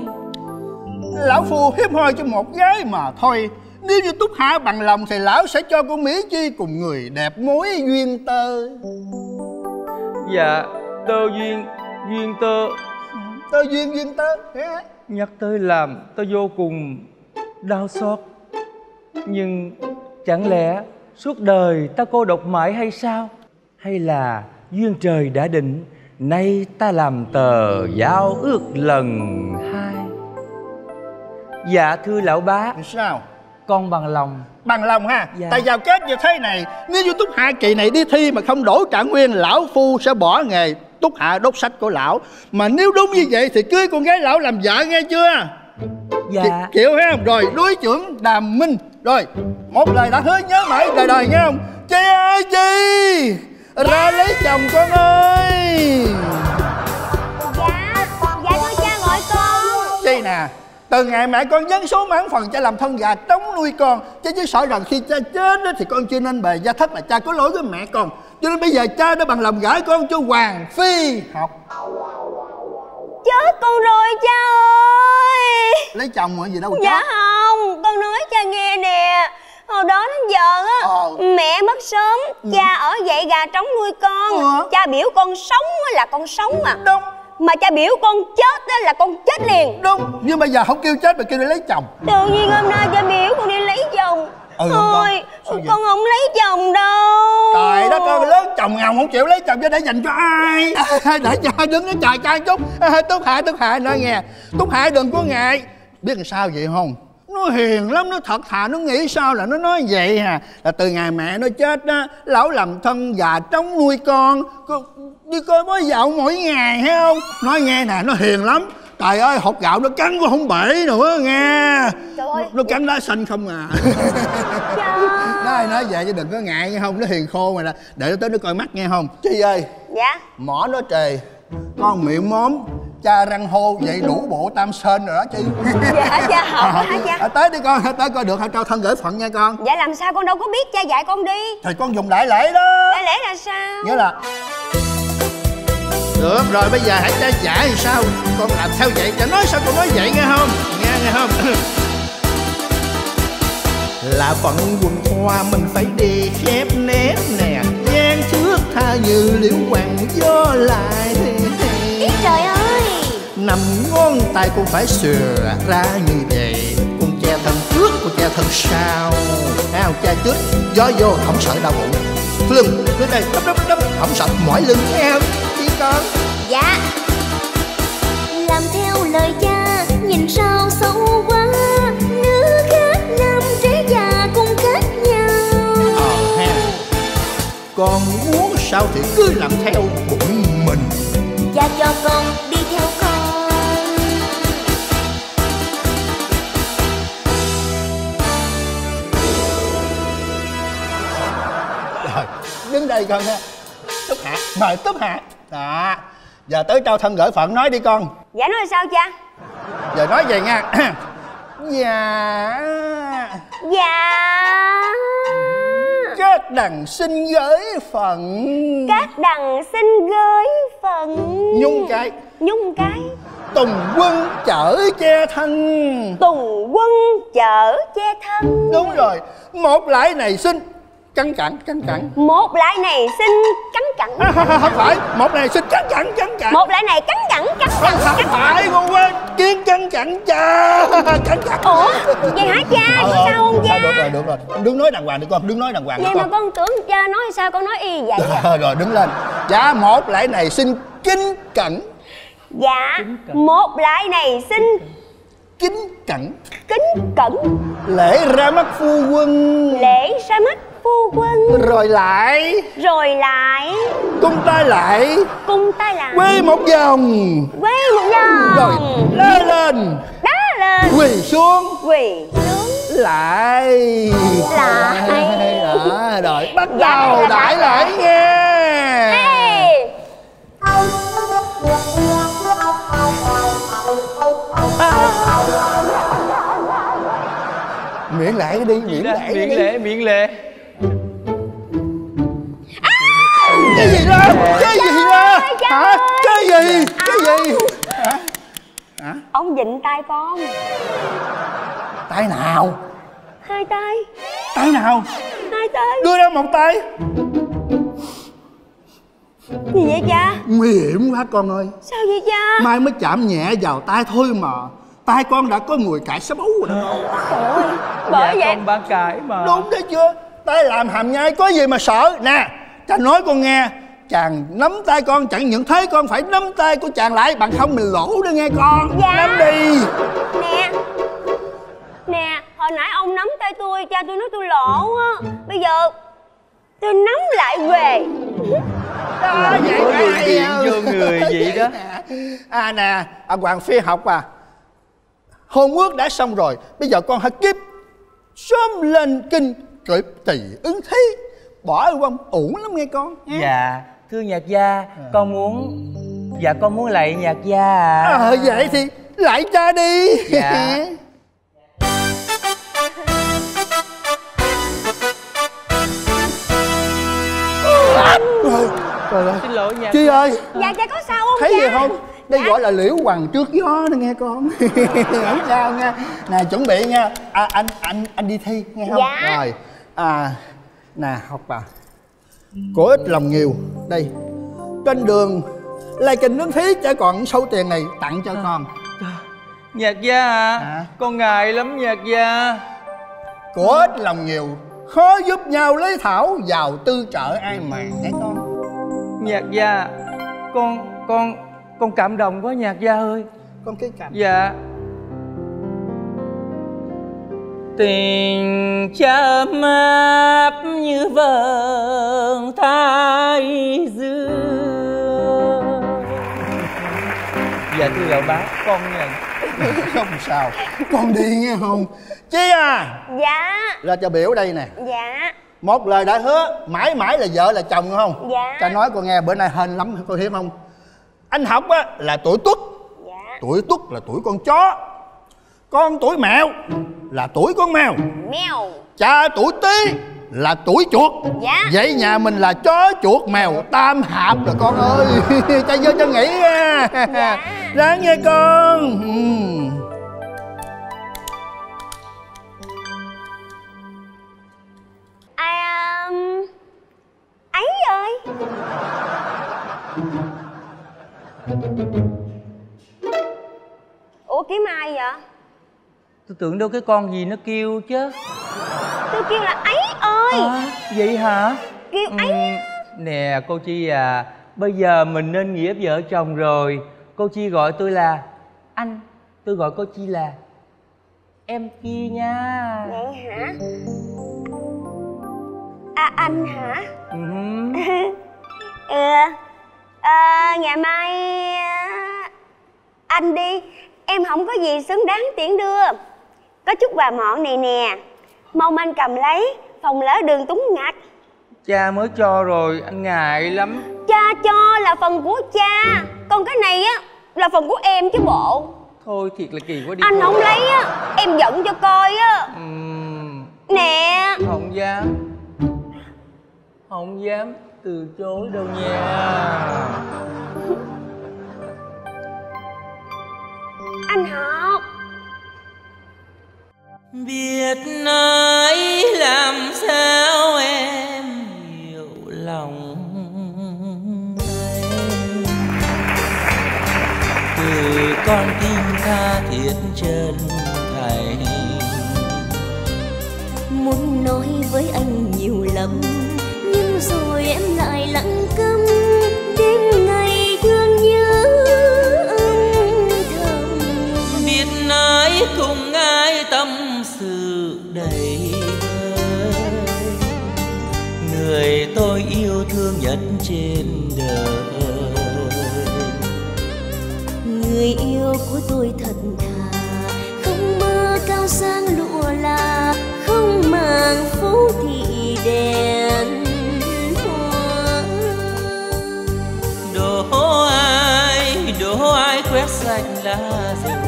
Lão phu hiếm hoi cho một gái mà thôi. Nếu như Túc Hạ bằng lòng thì lão sẽ cho con Mỹ Chi cùng người đẹp mối duyên tơ. Dạ, tơ duyên, duyên tơ. Tơ duyên, duyên tơ. Nhắc tới làm tôi vô cùng đau xót. Nhưng chẳng lẽ suốt đời ta cô độc mãi hay sao? Hay là duyên trời đã định, nay ta làm tờ giao ước lần hai? Dạ thưa lão bá. Sao? Con bằng lòng. Bằng lòng ha? Dạ. Tại giao kết như thế này, nếu như Túc Hạ kỳ này đi thi mà không đổ trạng nguyên, lão phu sẽ bỏ nghề Túc Hạ đốt sách của lão. Mà nếu đúng như vậy thì cưới con gái lão làm vợ nghe chưa? Dạ. Ki kiểu ha? Rồi đối trưởng Đàm Minh. Rồi một lời đã hứa nhớ mãi đời đời nghe không? Chi ơi chi, ra lấy chồng con ơi. Dạ, dạ con cha gọi con. Chi nè, từ ngày mẹ con dấn số mãn phần, cha làm thân già trống nuôi con. Chứ chứ sợ rằng khi cha chết thì con chưa nên bề gia thất là cha có lỗi với mẹ con. Cho nên bây giờ cha đã bằng lòng gả con cho Hoàng Phi Học. chết con rồi cha ơi. Lấy chồng rồi gì đâu mà chết. Dạ không, con nói cha nghe nè. Hồi đó đến giờ á, ờ. mẹ mất sớm, cha ừ. ở dậy gà trống nuôi con. ừ. Cha biểu con sống là con sống mà. Đúng. Mà cha biểu con chết á là con chết liền. Đúng. Nhưng bây giờ không kêu chết mà kêu đi lấy chồng. Tự nhiên hôm nay cha biểu con đi lấy chồng. Ừ, thôi con, con không lấy chồng đâu. Trời đất ơi, lớn chồng ngồng không chịu lấy chồng chứ để dành cho ai. Để cha đứng nó trời cha chút. Túc Hạ, Túc Hạ nói nghe, Túc Hạ đừng có ngại. Biết làm sao vậy không? Nó hiền lắm, nó thật thà, nó nghĩ sao là nó nói vậy à. Là từ ngày mẹ nó chết đó, lão làm thân già trống nuôi con, đi coi bói dạo mỗi ngày hay không. Nói nghe nè, nó hiền lắm. Trời ơi, hột gạo nó cắn cũng không bể nữa nghe. Trời ơi. Nó cắn đá xanh không à. Nó nói vậy chứ đừng có ngại nghe không, nó hiền khô rồi nè. Để nó tới nó coi mắt nghe không. Chi ơi. Dạ. Mỏ nó trề, con miệng móm, cha răng hô vậy đủ bộ tam sơn rồi đó Chi. Dạ cha học hả cha? À, tới đi con, tới coi được hả, trao thân gửi phận nha con. Dạ làm sao con đâu có biết, cha dạy con đi. Thì con dùng đại lễ đó. Đại lễ là sao? Nghĩa là được rồi, bây giờ hãy cha giả thì sao con làm sao vậy, cha nói sao con nói vậy nghe không, nghe nghe không. Là phận quần hoa mình phải đi khép nét nè, gian trước tha như liễu hoàng gió lại thì trời ơi, nằm ngón tay cũng phải xừa ra như vậy, con cha thân trước con cha thân sau, ao cha trước gió vô không sợ đau bụng, lưng lên đây đấm đấm đấm không sợ mỏi lưng nghe không. Dạ. Làm theo lời cha, nhìn sao xấu quá, nữ khác nam trẻ già cũng khác nhau. Ờ ha. Con muốn sao thì cứ làm theo bụng mình. Cha cho con đi theo con. Rồi, đứng đây con nha. Túc Hạ, mời Túc Hạ. Đó, giờ tới trao thân gửi phận, nói đi con. Dạ nói sao cha? Giờ nói vậy nha. Dạ. Dạ. Các đằng xin gửi phận. Các đằng xin gửi phận. Nhung cái. Nhung cái. Tùng quân chở che thân. Tùng quân chở che thân. Đúng rồi. Một lại này xin cắn cẳng, cắn cẳng. Một lại này xin cắn cẳng. À, không phải, một này xin cắn cẳng, cắn cẳng. Một lại này cắn cẳng, cắn cẳng. Không cắn phải, con quên. Kiến cắn cẳng cha, cắn cẳng. Ủa, vậy hả cha? Ờ, sao không cha? Được rồi, được rồi. Đứng nói đàng hoàng đi con, đứng nói đàng hoàng đi con. Vậy mà con tưởng cha nói sao con nói y vậy à? Rồi, rồi, đứng lên. Dạ, một lại này xin kính cẩn. Dạ, một lại này xin kính cẩn. Kính cẩn. Lễ ra mắt phu quân. Lễ ra mắt phu quân. Rồi lại. Rồi lại. Cung tay lại. Cung tay lại. Quay một vòng. Quay một vòng. Rồi đá lên. Đá lên. Quỳ xuống. Quỳ xuống. Lại. Lại. Đó, rồi bắt đầu đãi lại nghe. Hey. Miễn lễ đi, miễn lễ đi. Miễn lễ, miễn lễ. Cái gì đó? Cái gì đó? Hả? Cái gì? Cái gì? Hả? Hả? Ông vịnh tay con. Tay nào? Hai tay. Tay nào? Hai tay. Đưa ra một tay. Gì vậy cha? Nguy hiểm quá con ơi. Sao vậy cha? Mai mới chạm nhẹ vào tay thôi mà tay con đã có mùi cải sắp ấu rồi đó. Trời ơi. Bởi vậy con ba cải mà. Đúng đấy chưa? Tay làm hàm nhai có gì mà sợ. Nè, cha nói con nghe, chàng nắm tay con chẳng những thế con phải nắm tay của chàng lại, bằng không mình lỗ đó nghe con. Dạ. Nắm đi. Nè. Nè, hồi nãy ông nắm tay tôi, cha tôi nói tôi lỗ á. Bây giờ tôi nắm lại về. Đó vậy vậy vô người vậy đó. À nè, ông Hoàng Phi Học à, hôn ước đã xong rồi, bây giờ con hãy kiếp sớm lên kinh cởi tỳ ứng thí, bỏ yêu ông ổn lắm nghe con. Dạ thưa nhạc gia, con muốn dạ con muốn lạy nhạc gia à. Ờ vậy thì lạy cha đi. Dạ. Trời ơi, xin lỗi nhạc. Chi ơi. Dạ cha có sao không? Thấy gì không? Đây dạ. gọi là liễu hoàng trước gió đó nghe con. Không sao nha. Nè chuẩn bị nha. À, anh anh anh đi thi nghe không? Dạ. Rồi. À nè học bà. Của ít lòng nhiều. Đây. Trên đường lai kình miễn phí cho còn số tiền này tặng cho à. Con. Nhạc gia à? À. Con ngại lắm nhạc gia. Của ít lòng nhiều, khó giúp nhau lấy thảo vào tư trợ ai mà nghe con. Nhạc gia, con con con cảm động quá nhạc gia ơi. Con cái cảm. Dạ. Tình cha mát như vầng thái dương. Dạ thưa lão bác, con nha. Không sao, con đi nghe không? Chí à. Dạ. Ra cho biểu đây nè. Dạ. Một lời đã hứa, mãi mãi là vợ là chồng không? Dạ. Cha nói con nghe bữa nay hên lắm con hiểu không? Anh học á là tuổi Tuất. Dạ. Tuổi Tuất là tuổi con chó. Con tuổi Mẹo là tuổi con mèo. Mèo. Cha tuổi Tý là tuổi chuột. Dạ. Vậy nhà mình là chó chuột mèo tam hạp rồi con ơi. Cha vô cho nghỉ nha. Dạ. Ráng nghe con. Ừ. À, ấy ơi. Ủa kiếm ai vậy? Tôi tưởng đâu cái con gì nó kêu chứ. Tôi kêu là ấy ơi. À, vậy hả? Kêu ấy. Uhm, nè cô Chi à, bây giờ mình nên nghĩa vợ chồng rồi. Cô Chi gọi tôi là anh, tôi gọi cô Chi là em kia nha. Vậy hả? À anh hả? Ừ. À, à, ngày mai anh đi, em không có gì xứng đáng tiễn đưa. Có chút quà mọn này nè, mong anh cầm lấy, phòng lỡ đường túng ngặt. Cha mới cho rồi, anh ngại lắm. Cha cho là phần của cha, còn cái này á là phần của em chứ bộ. Thôi thiệt là kỳ quá đi. Anh thôi. Không lấy á, em giận cho coi á. Ừ. Nè. Không dám. Không dám từ chối đâu nha. Anh học. Biết nói làm sao em hiểu lòng anh. Từ con tim tha thiết chân thành, muốn nói với anh nhiều lắm, nhưng rồi em lại lặng câm. Đêm ngày thương nhớ âm thầm, biết nói cùng ai tâm sự đầy vơi. Người tôi yêu thương nhất trên đời, người yêu của tôi thật thà, không mơ cao sang lụa là, không màng phố thị đèn. Đố ai, đố ai quét sạch lá rừng,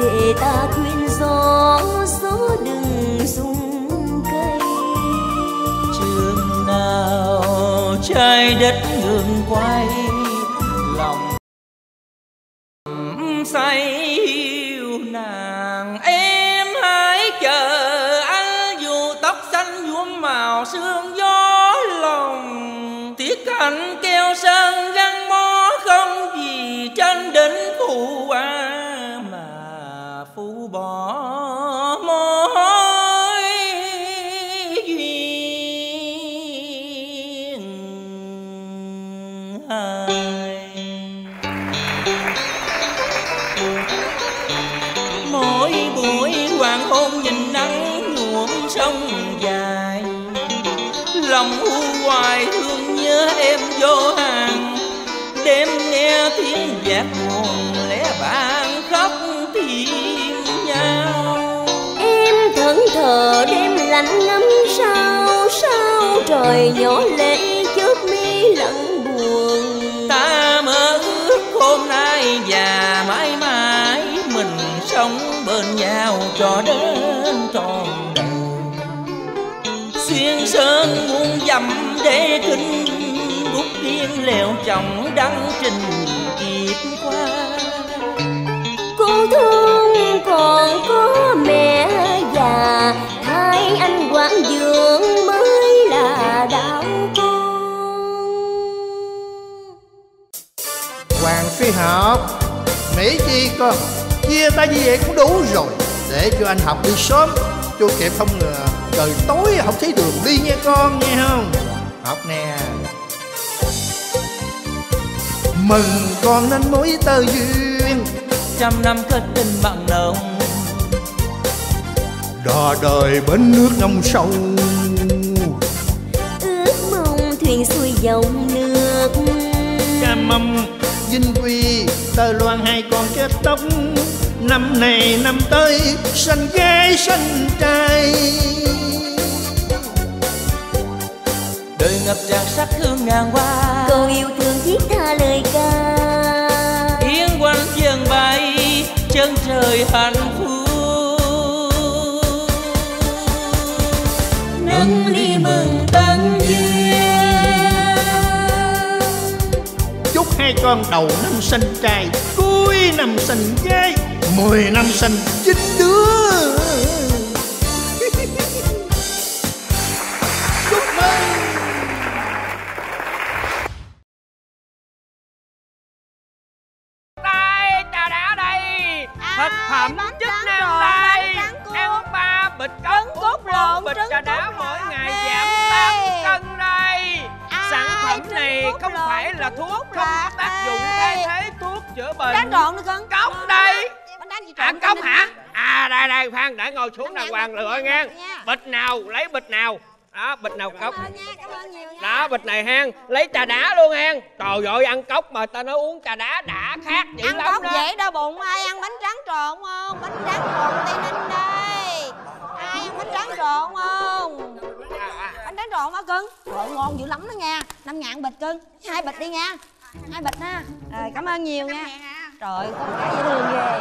để ta khuyên gió, gió đừng rung cây. Trường nào trái đất ngừng quay, lòng say yêu nàng. Em hãy chờ anh, dù tóc xanh nhuốm màu sương gió lòng. Tiếc anh keo sơn gắn mó, không gì trên đỉnh phụ hoa mà phụ bỏ mối duyên ai. Mỗi buổi hoàng hôn nhìn nắng nhuộm sông dài, lòng u hoài thương nhớ em vô hàng. Đêm nghe tiếng vạc buồn lẽ bạn khóc tìm nhau. Em thẫn thờ đêm lạnh lắm sao sao trời nhỏ lệ chớp mi lẫn buồn. Ta mơ ước hôm nay và mãi mãi mình sống bên nhau cho đến tròn. Xuyên sơn muôn dặm để kinh út tiên lèo chồng đăng trình kịp qua. Cô thương còn có mẹ già, thay anh quản dưỡng mới là đạo con. Hoàng Phi Học, mỹ chi con, chia tay như vậy cũng đủ rồi, để cho anh học đi sớm cho kịp, không ngờ trời tối không thấy đường đi nha con, nghe không? Học nè. Mừng con nên mối tơ duyên, trăm năm kết tình bằng đồng, đò đời bến nước nông sâu, ước mong thuyền xuôi dòng nước. Cam Mâm, Vinh Quy, Tơ Loan hai con kết tóc, năm này năm tới sanh gái sanh trai. Đời ngập tràn sắc hương ngàn hoa, cô yêu thương thiết tha lời ca. Tiếng quanh trường bay chân trời hạnh phúc, nâng ly mừng tân duyên. Chúc hai con đầu năm sanh trai, cuối năm sanh gái, mười năm sanh chín đứa. Chúc mừng. Đây, trà đá đây. Thực phẩm chức năng đây. Ăn uống ba bịch cống cốt lộn, bịch trà đá mỗi ngày giảm tám cân đây. Sản phẩm này không phải là thuốc, không tác dụng thay thế thuốc chữa bệnh. Cốc đây. À cốc hả? À đây đây Phan, để ngồi xuống đàng hoàng lựa nghe. Bịch nào lấy bịch nào. Đó, bịch nào cốc. Đó, bịch này hen, lấy trà đá luôn hen. Trời ơi, ăn cốc mà ta nói uống trà đá đã khác dữ lắm đó. Ăn cốc dễ đau bụng, ai ăn bánh tráng trộn không? Bánh tráng trộn Tây Ninh đây. Ai ăn bánh tráng trộn không? Bánh tráng trộn hả cưng? Trời ngon dữ lắm đó nha. năm ngàn bịch cưng. Hai bịch đi nha. Hai bịch ha. Rồi cảm ơn nhiều nha. Trời con gái dễ thương ghê.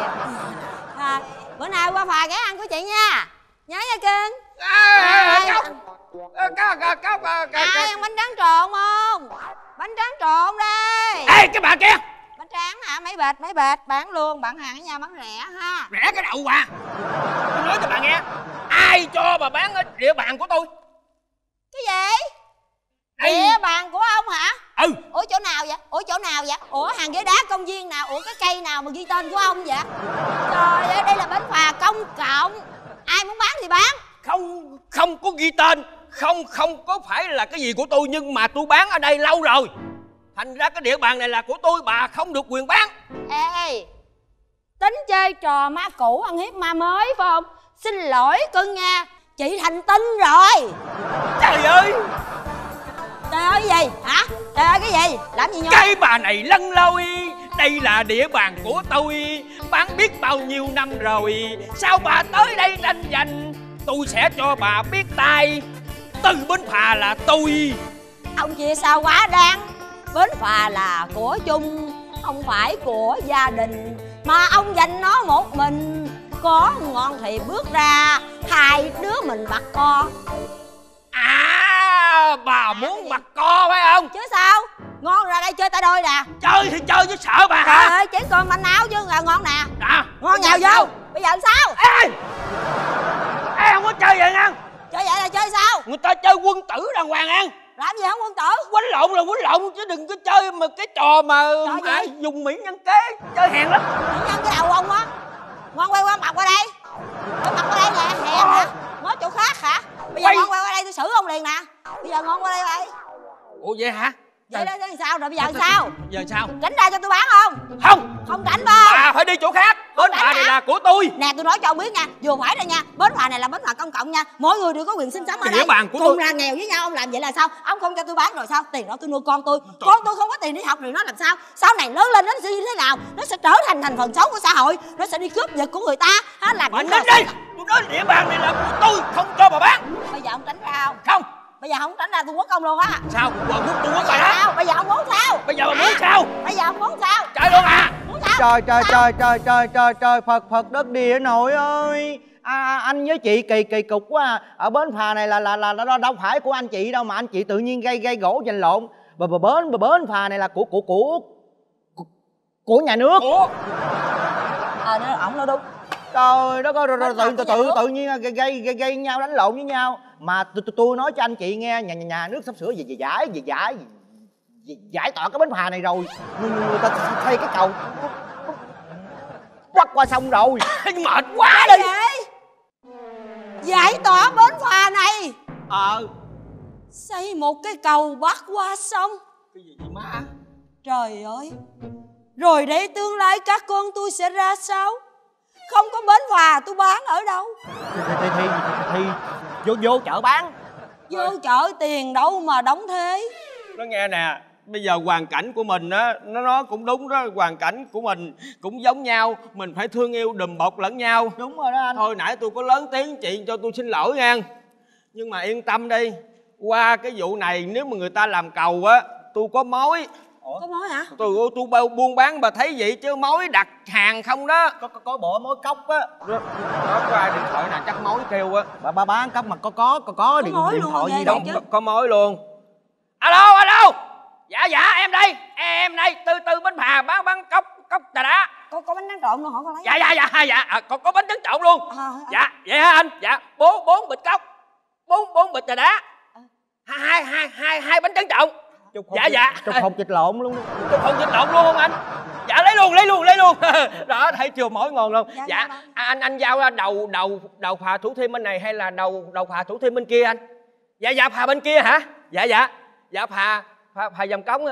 À, bữa nay qua phà ghé ăn của chị nha. Nhớ nha cưng. Ai ăn bánh tráng trộn không? Bánh tráng trộn đây. Ê cái bà kia. Bánh tráng hả? Mấy bệt mấy bệt bán luôn, bạn hàng với nhau bán rẻ ha. Rẻ cái đậu à. Tôi nói cho bà nghe, ai cho bà bán ở địa bàn của tôi? Cái gì? Đây. Địa bàn của ông hả? Ừ. Ủa chỗ nào vậy? Ủa chỗ nào vậy? Ủa hàng ghế đá công viên nào? Ủa cái cây nào mà ghi tên của ông vậy? Trời ơi, đây là bến phà công cộng, ai muốn bán thì bán. Không, không có ghi tên, không không có phải là cái gì của tôi, nhưng mà tôi bán ở đây lâu rồi, thành ra cái địa bàn này là của tôi, bà không được quyền bán. Ê, tính chơi trò ma cũ ăn hiếp ma mới phải không? Xin lỗi cưng nha, chị thành tinh rồi. Trời ơi. Trời ơi cái gì hả? Trời ơi cái gì? Làm gì nhau? Cái bà này lân lôi. Đây là địa bàn của tôi, bán biết bao nhiêu năm rồi, sao bà tới đây tranh giành? Tôi sẽ cho bà biết tay, từ bến phà là tôi. Ông chia sao quá đáng. Bến phà là của chung, không phải của gia đình, mà ông dành nó một mình. Có ngon thì bước ra, hai đứa mình bắt co. À, bà muốn bắt co phải không? Chứ sao? Ngon ra đây chơi tay đôi nè. Chơi thì chơi chứ sợ bà hả? Trời ơi, chỉ còn manh áo chứ là ngon nè. Đó. Ngon nhào vô. Bây giờ làm sao? Ê! Ê, không có chơi vậy nha. Chơi vậy là chơi sao? Người ta chơi quân tử đàng hoàng ăn. Làm gì không quân tử? Quánh lộn là quánh lộn, chứ đừng có chơi mà cái trò mà ai dùng mỹ nhân kế. Chơi hèn lắm. Mỹ nhân cái đầu ông á. Ngon quay qua mặt qua đây. Quay mặt qua đây nè, hèn hả? Nói chỗ khác hả? Bây giờ ngon quay qua đây tôi xử ông liền nè. Bây giờ ngon qua đây vậy. Ủa vậy hả? Vậy đó thì sao rồi, bây giờ tôi, sao? Giờ sao? Tránh ra cho tôi bán không? Không! Không tránh không? Bà phải đi chỗ khác! Bến phà này là của tôi! Nè tôi nói cho ông biết nha, vừa phải đây nha, bến phà này là bến phà công cộng nha, mọi người đều có quyền sinh sống ở địa đây. Địa bàn của cùng tôi! Cùng là nghèo với nhau, ông làm vậy là sao? Ông không cho tôi bán rồi sao? Tiền đó tôi nuôi con tôi, trời. Con tôi không có tiền đi học thì nó làm sao? Sau này lớn lên nó sẽ như thế nào? Nó sẽ trở thành thành phần xấu của xã hội, nó sẽ đi cướp giật của người ta. Hả là bà tránh đi! Tôi nói địa bàn này là của tôi, không cho bà bán! Bây giờ ông tránh ra không? Không! Bây giờ không tránh ra tôi quất ông luôn á. Sao? Quất tôi quất rồi đó. Bây giờ ông muốn sao? Bây giờ ông muốn sao? Bây giờ ông muốn sao? Trời luôn à. Muốn sao? Trời trời trời trời trời trời trời Phật Phật đất địa nội ơi. À, anh với chị kỳ kỳ cục quá à. Ở bến phà này là là là nó đâu phải của anh chị đâu mà anh chị tự nhiên gây gây gỗ giành lộn. bờ bờ bến bờ bến phà này là của của của của nhà nước. Ờ nói ổng nói đúng. Trời đất ơi, tự tự tự nhiên gây gây gây nhau, đánh lộn với nhau. Mà tôi nói cho anh chị nghe, nhà nhà nước sắp sửa gì giải gì giải giải tỏa cái bến phà này rồi, người ta thay cái cầu quắt qua sông rồi. Mệt quá đi. Giải tỏa bến phà này. Ờ. Xây một cái cầu bắc qua sông. Cái gì vậy má? Trời ơi. Rồi để tương lai các con tôi sẽ ra sao? Không có bến phà tôi bán ở đâu? Thì thì thì vô vô chợ bán. Vô chợ tiền đâu mà đóng thế. Nó nghe nè, bây giờ hoàn cảnh của mình á, nó nó cũng đúng đó, hoàn cảnh của mình cũng giống nhau, mình phải thương yêu đùm bọc lẫn nhau. Đúng rồi đó anh. Thôi nãy tôi có lớn tiếng chị cho tôi xin lỗi nha. Nhưng mà yên tâm đi, qua cái vụ này nếu mà người ta làm cầu á, tôi có mối. Ủa? Có mối hả? Tôi tôi buôn bán bà thấy vậy chứ mối đặt hàng không đó. Có có, có bộ mối cốc á. Đó, có ai điện thoại nào chắc mối kêu á. Bà ba bán cốc mà có có có có điện điện thoại gì đâu. Có, có mối luôn. Alo alo. Dạ dạ em đây. Em đây, Tư Tư bánh phà bán bán cốc cốc trà đá. Có có bánh tráng trộn luôn hả con lấy? Dạ dạ dạ dạ, à, có có bánh tráng trộn luôn. À, dạ, vậy hả anh? Dạ, bốn bốn bịch cốc. Bốn bốn bịch trà đá. Hai hai hai hai bánh tráng trộn. Dạ dịch, dạ trong phòng vịt lộn luôn. Trong phòng vịt lộn luôn không anh? Dạ lấy luôn lấy luôn lấy luôn. Đó thấy chưa, mỏi ngon luôn. Dạ, dạ. À, anh anh giao đầu đầu đầu phà Thủ Thiêm bên này hay là đầu đầu phà Thủ Thiêm bên kia anh? Dạ dạ phà bên kia hả? Dạ dạ dạ phà phà, phà Dòng Cống.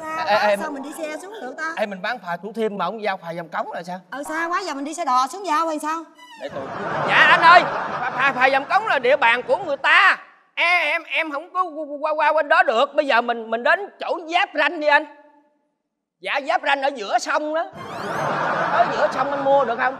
Sao à, à, sao mình đi xe xuống được ta? Ê mình bán phà Thủ Thiêm mà ông giao phà Dòng Cống là sao? Ờ xa quá giờ mình đi xe đò xuống giao hay sao? Để tôi. Dạ anh ơi, phà phà, phà Dòng Cống là địa bàn của người ta. Ê, em em không có qua qua bên đó được. Bây giờ mình mình đến chỗ giáp ranh đi anh. Dạ giáp ranh ở giữa sông đó. Ở giữa sông anh mua được không?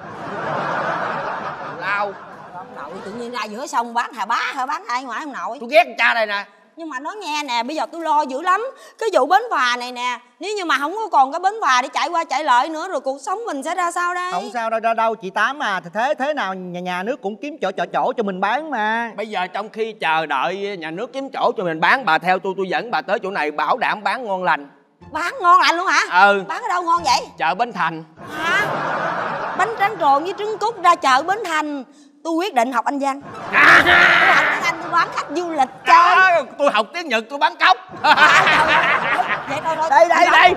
Lao ông nội, tự nhiên ra giữa sông bán hà bá hả? Bán ai ngoài ông nội? Tôi ghét cha này nè. Nhưng mà nói nghe nè, bây giờ tôi lo dữ lắm. Cái vụ bến phà này nè, nếu như mà không có còn cái bến phà để chạy qua chạy lại nữa rồi cuộc sống mình sẽ ra sao đây? Không sao đâu đâu, đâu chị Tám à, thì thế thế nào nhà nhà nước cũng kiếm chỗ chỗ chỗ cho mình bán mà. Bây giờ trong khi chờ đợi nhà nước kiếm chỗ cho mình bán, bà theo tôi tôi dẫn bà tới chỗ này bảo đảm bán ngon lành. Bán ngon lành luôn hả? Ừ. Bán ở đâu ngon vậy? Chợ Bến Thành. Hả? Bánh tráng trộn với trứng cút ra chợ Bến Thành. Tôi quyết định học anh Giang. À, tôi học tiếng Anh tôi bán khách du lịch chơi. À, tôi học tiếng Nhật tôi bán cốc. Vậy thôi thôi. Đây đây đây.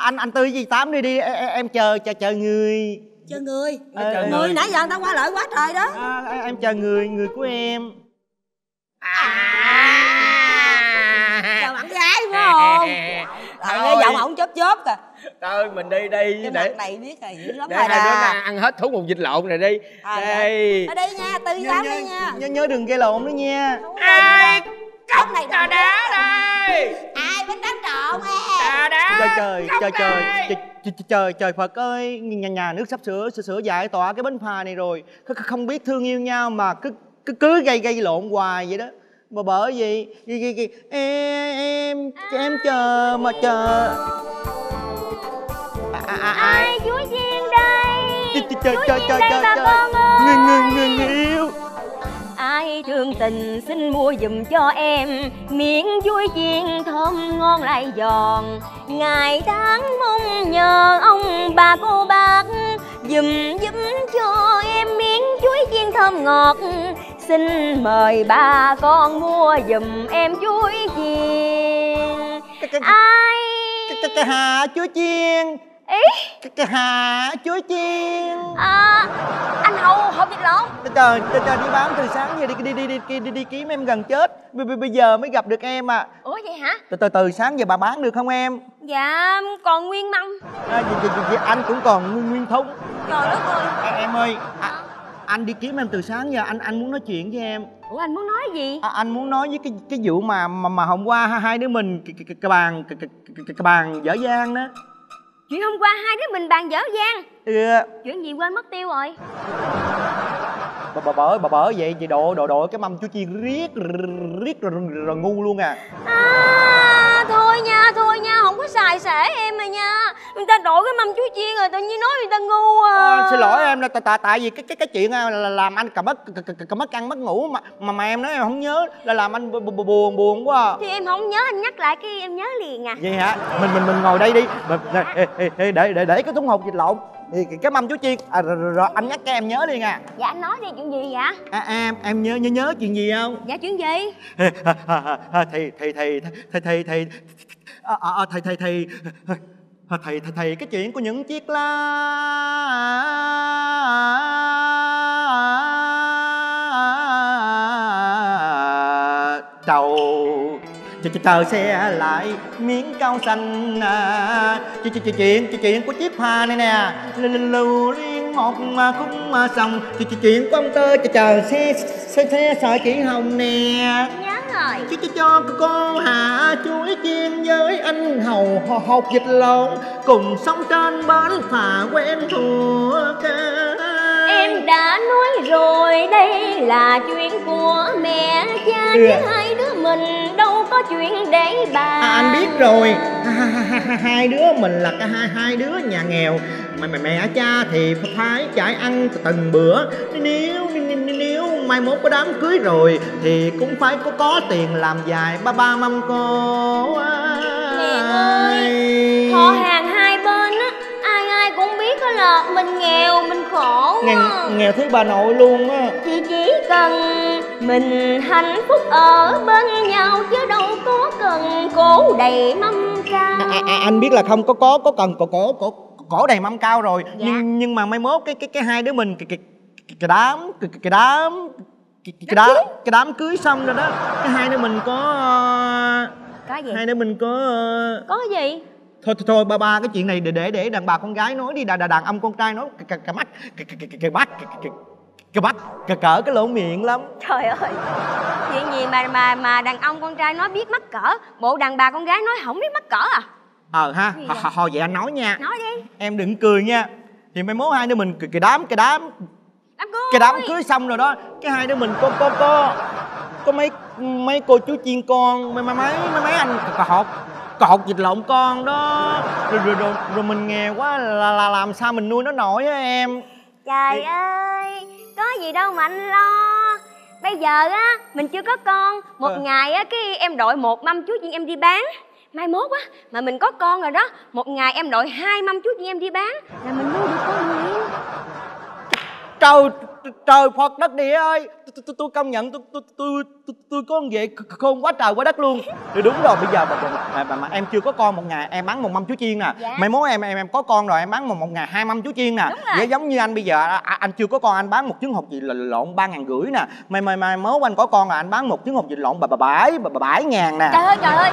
Anh anh Tư gì Tám đi đi em chờ chờ chờ người. Chờ người. Người nãy giờ người ta qua lợi quá trời đó. Em chờ người người của em. Chào bạn gái phải không? Nghe giọng ổng chớp chớp kìa. Thôi mình đi đi cái để này biết rồi, dữ lắm để rồi hai đứa à. Ăn hết thú một vịt lộn này đi. À, đây. Ở đi nha, Tư Tám đi nha. Nhớ nhớ đừng gây lộn nữa nha. Ai cốc này trà đá đây. Ai bánh tráng trộn em. Trà đá. Trời trời trời trời, trời trời trời trời Phật ơi, nhà nhà nước sắp sửa sửa, sửa giải tỏa cái bến phà này rồi. Không biết thương yêu nhau mà cứ cứ cứ gây gây lộn hoài vậy đó. Mà bởi vì em em chờ mà chờ. Ai Chúa Giêng đây, Chúa Giêng đây bà con ơi. Người người yêu ai thương tình xin mua giùm cho em miếng Chúa Giêng thơm ngon lại giòn. Ngày tháng mong nhờ ông bà cô bác giùm giùm cho em miếng Chúa Giêng thơm ngọt. Xin mời bà con mua giùm em Chúa Giêng. Ai cái hà Chúa Giêng. Ý cái hà Chúa Giêng. À, anh hầu hộp vịt lộn. Trời trời đi bán từ sáng giờ đi đi đi đi đi, đi, đi kiếm em gần chết. Bây giờ mới gặp được em à. Ủa vậy hả? Từ từ từ sáng giờ bà bán được không em? Dạ còn nguyên mâm. À, vậy, vậy, vậy, anh cũng còn nguyên nguyên thống. Trời đất ơi. À, em ơi, à, anh đi kiếm em từ sáng giờ anh anh muốn nói chuyện với em. Ủa anh muốn nói gì? À, anh muốn nói với cái cái vụ mà mà mà hôm qua hai đứa mình cái bàn cái bàn dở dang đó. Chuyện hôm qua hai đứa mình bàn dở dang. Yeah. Chuyện gì quên mất tiêu rồi. Bà bà bởi bà bởi vậy vậy độ độ độ cái mâm Chúa Chiên riết riết rồi ngu luôn à. À. à, thôi nha, thôi nha, không có xài xẻ em mà nha. Người ta đổi cái mâm chuối chiên rồi tự nhiên nói người ta ngu à. À xin lỗi em, tại tại tại vì cái cái cái chuyện là làm anh cầm mất cầm mất ăn mất ngủ mà mà mà em nói em không nhớ là làm anh buồn buồn quá. Thì em không nhớ, anh nhắc lại cái em nhớ liền à. Vậy hả? Mình mình mình ngồi đây đi. Để để để cái thúng hột vịt lộn. Cái mâm chú chiên à, rồi, rồi anh nhắc cái em nhớ đi nha. Dạ anh nói đi, chuyện gì vậy? À, em em nhớ nhớ nhớ chuyện gì không? Dạ chuyện gì? Thì thì thì thì thì thì thì thì thầy thầy thầy cái chuyện của những chiếc lá trầu chờ xe lại miếng cao xanh, chuyện chuyện của chiếc hoa này nè lưu liên một mà cũng mà xong, chuyện của ông Tơ chờ xe xe sợi chỉ hồng nè. Chứ cho, cho cô hạ chuối chiên với anh hầu hột vịt lộn cùng sống trên bến phà quen thuộc. Em đã nói rồi đây là chuyện của mẹ cha chứ hai đứa mình đâu có chuyện để bàn. À, anh biết rồi, hai đứa mình là hai hai đứa nhà nghèo, mà mẹ, mẹ cha thì phải chạy ăn từng bữa. Nếu nếu mai mốt có đám cưới rồi thì cũng phải có có tiền làm dài ba ba mâm cô. Ơi, họ hàng hai bên á, ai ai cũng biết đó là mình nghèo mình khổ. Nghèo, nghèo thấy bà nội luôn á. Chị chỉ cần mình hạnh phúc ở bên nhau chứ đâu có cần cổ đầy mâm cao. À, à, anh biết là không có có có cần cổ cổ cổ cổ đầy mâm cao rồi. Dạ. Nhưng nhưng mà mai mốt cái cái cái hai đứa mình cái cái cái đám cái cái đám Cái, cái, đám, cái đám cưới xong rồi đó, cái hai đứa mình có có gì? Hai đứa mình có có gì? Thôi thôi, thôi ba ba cái chuyện này để để để đàn bà con gái nói đi, đàn đàn, đàn ông con trai nói cái cái mắt cái cái cái bắt cái bắt cỡ cỡ cái lỗ miệng lắm. Trời ơi, chuyện gì mà mà mà đàn ông con trai nói biết mắc cỡ, bộ đàn bà con gái nói không biết mắc cỡ à? Ờ ha, hồi vậy anh nói nha. Nói đi. Em đừng cười nha. Thì mai mốt hai đứa mình cái đám cái đám cái đám cưới xong rồi đó, cái hai đứa mình có có có có mấy mấy cô chú chiên con, mấy mấy mấy mấy anh cọt cọt vịt lộn con đó, rồi rồi rồi, rồi mình nghèo quá là, là làm sao mình nuôi nó nổi á em. Trời thì... ơi có gì đâu mà anh lo. Bây giờ á mình chưa có con, một à. ngày á cái em đội một mâm chú chiên em đi bán. Mai mốt á mà mình có con rồi đó, một ngày em đội hai mâm chú chiên em đi bán là mình nuôi được con liền. Trời, trời Phật đất địa ơi, tôi công nhận tôi tôi tôi có con vậy khôn quá trời quá đất luôn. Thì đúng rồi, bây giờ mà, mà, mà em chưa có con, một ngày em bán một mâm chuối chiên nè. Dạ. Mai mốt em em em có con rồi em bán một một ngày hai mâm chuối chiên nè. Vậy giống như anh bây giờ à, anh chưa có con anh bán một trứng hột vịt lộn ba ngàn rưỡi nè. Mai mai mai mốt anh có con là anh bán một trứng hột vịt lộn bà bà bãi bà bãi ngàn nè. Trời ơi trời ơi,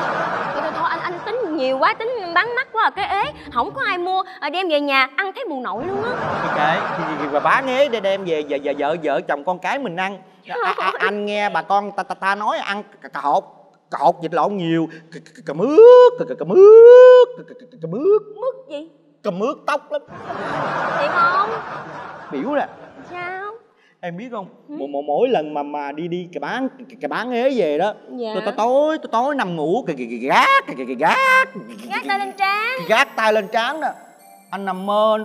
thôi thôi anh anh tính nhiều quá, tính bán mắc quá cái ế không có ai mua, đem về nhà ăn thấy buồn nội luôn á. Kệ bà bán ế để đem về vợ vợ vợ vợ chồng con cái mình ăn. À, à, anh nghe bà con ta ta, ta nói ăn cà hột cà hột vịt lộn nhiều cà mướp cà cà mướp cà mướp mướp gì cà mướp tóc lắm thiệt không biểu nè. Sao em biết không, mỗi mỗi lần mà mà đi đi cái bán cái bán ế về đó, tôi tối tối tối nằm ngủ cái gác cái gác gác tay lên trán gác tay lên trán đó, anh nằm mơ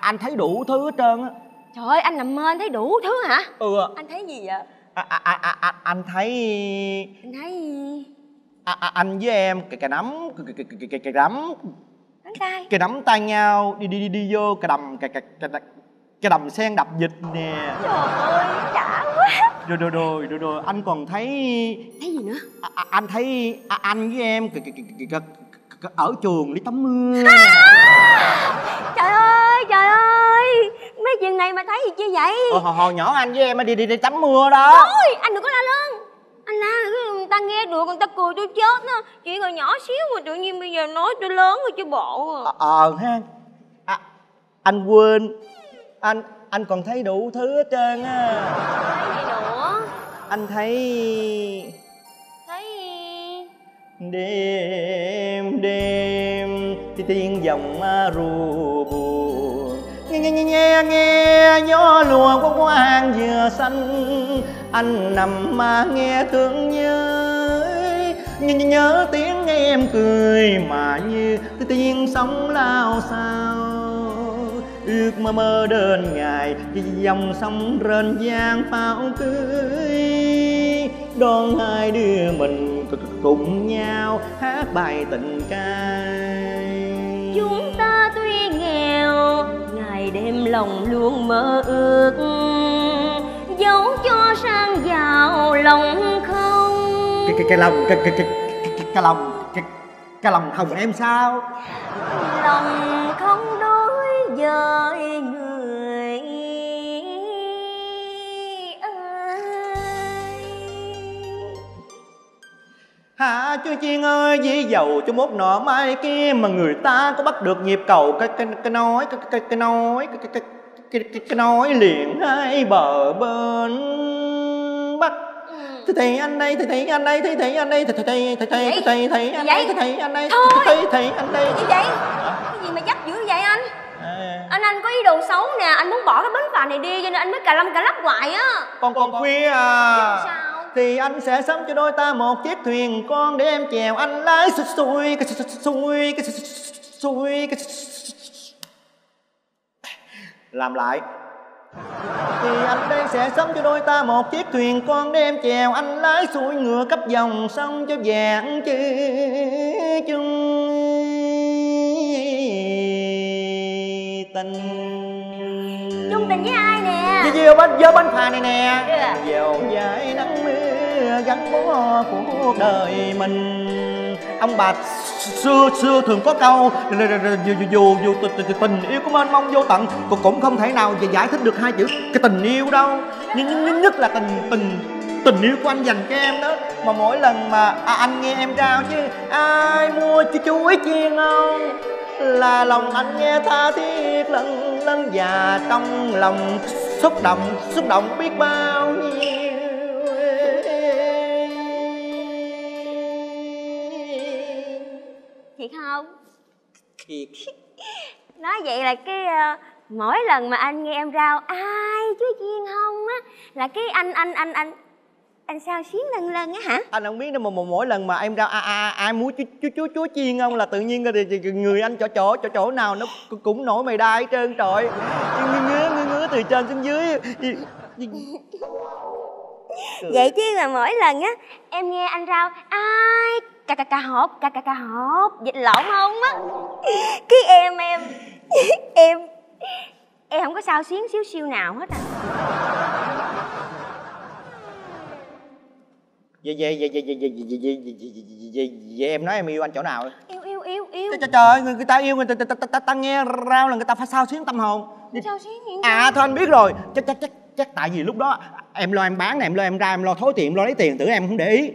anh thấy đủ thứ hết trơn á. Trời ơi, anh nằm mơ anh thấy đủ thứ hả? Ừ. Anh thấy gì vậy? À, à, à, à, anh thấy... Anh thấy... À, à, anh với em, cái cái nắm, cái cái cái cái cái nắm... Nắm tay? Cái nắm tay nhau, đi đi đi đi vô cái đầm, cái cái cái cái đầm sen đập vịt nè. Trời ơi, đã quá. Rồi rồi rồi, rồi rồi, anh còn thấy... Thấy gì nữa? À, à, anh thấy à, anh với em cái cái cái cái cái... ở trường đi tắm mưa. À! Trời ơi, trời ơi, mấy chuyện này mà thấy gì chưa vậy? Ờ, hồi, hồi nhỏ anh với em đi đi đi tắm mưa đó. Thôi, anh đừng có la lớn. Anh la người ta nghe được, người ta cười tôi chết đó. Chuyện hồi nhỏ xíu mà tự nhiên bây giờ nói tôi lớn rồi chứ bộ. Ờ ha. À, anh quên. Anh anh còn thấy đủ thứ hết trơn á. Thấy gì nữa? Anh thấy đêm đêm thì tiếng dòng ru buồn nghe nghe nghe nghe nghe gió lùa qua quang dừa xanh, anh nằm mà nghe thương nhớ Nhớ tiếng em cười mà như tiếng sóng lao sao. Ước mơ mơ đơn ngày dòng sông rền vang pháo cưới. Đón hai đứa mình cùng nhau hát bài tình ca. Chúng ta tuy nghèo, ngày đêm lòng luôn mơ ước, dấu cho sang giàu lòng không. Cái cái cái lòng cái cái cái cái lòng cái cái lòng hồng em sao? Lòng không đối với người ơi. Hả chú Chiên ơi, dĩ dầu cho mốt nọ mai kia mà người ta có bắt được nhịp cầu cái cái cái nói cái cái cái nói cái cái cái Cái, cái, cái nói liền hai bờ bên bắc. Thấy thấy anh đây, thấy thấy anh đây, thấy thấy anh đây, thấy thấy thấy thấy thấy thấy anh đây, thấy thấy anh đây, thấy thấy anh đây. Gì vậy? Cái gì mà dắt dữ vậy anh? Anh anh có ý đồ xấu nè, anh muốn bỏ cái bến phà này đi cho nên anh mới cà lâm cà lấp hoài á. Còn còn khuya à? Thì anh sẽ sắm cho đôi ta một chiếc thuyền con để em chèo anh lái xuôi xuôi cái xuôi cái xuôi cái. Làm lại. Thì anh đây sẽ sắm cho đôi ta một chiếc thuyền con đem chèo anh lái xuôi ngựa cấp dòng sông cho vạn chữ chung tình. Chung tình với ai nè? Với với bánh phà này nè. Dèo dải nắng mưa gắn bó cuộc đời mình. Ông bà xưa xưa thường có câu dù dù tình yêu của mênh mông vô tận cũng không thể nào giải thích được hai chữ cái tình yêu đâu. Nhưng nhất là tình tình tình yêu của anh dành cho em đó. Mà mỗi lần mà anh nghe em rao chứ ai mua cho chú Ý Chiên không là lòng anh nghe tha thiết lần lần và trong lòng xúc động xúc động biết bao nhiêu. Thiệt không? Thiệt. Nói vậy là cái uh, mỗi lần mà anh nghe em rao ai chú Chiên không á là cái anh anh anh anh anh sao xuyến lần lần á hả? Anh không biết đâu mà mỗi lần mà em rao ai muốn chú chú chú chú Chiên không là tự nhiên người anh chỗ chỗ chỗ chỗ nào nó cũng nổi mày đai hết trơn trọi. Ngứa ngứa ngứa từ trên xuống dưới. Vậy chứ là mỗi lần á em nghe anh rao ai cà cà cà hộp cà cà cà hộp dịch lộn không á cái em em em em không có sao xuyến xíu siêu nào hết à. Vậy vậy vậy vậy vậy vậy vậy em nói em yêu anh chỗ nào? Yêu yêu yêu yêu trời ơi, người ta yêu người ta ta nghe rao là người ta phải sao xuyến tâm hồn. Sao xuyến hiện à? Thôi anh biết rồi, chắc chắc chắc chắc tại vì lúc đó em lo em bán này, em lo em ra, em lo thối tiền, em lo lấy tiền, tưởng em không để ý.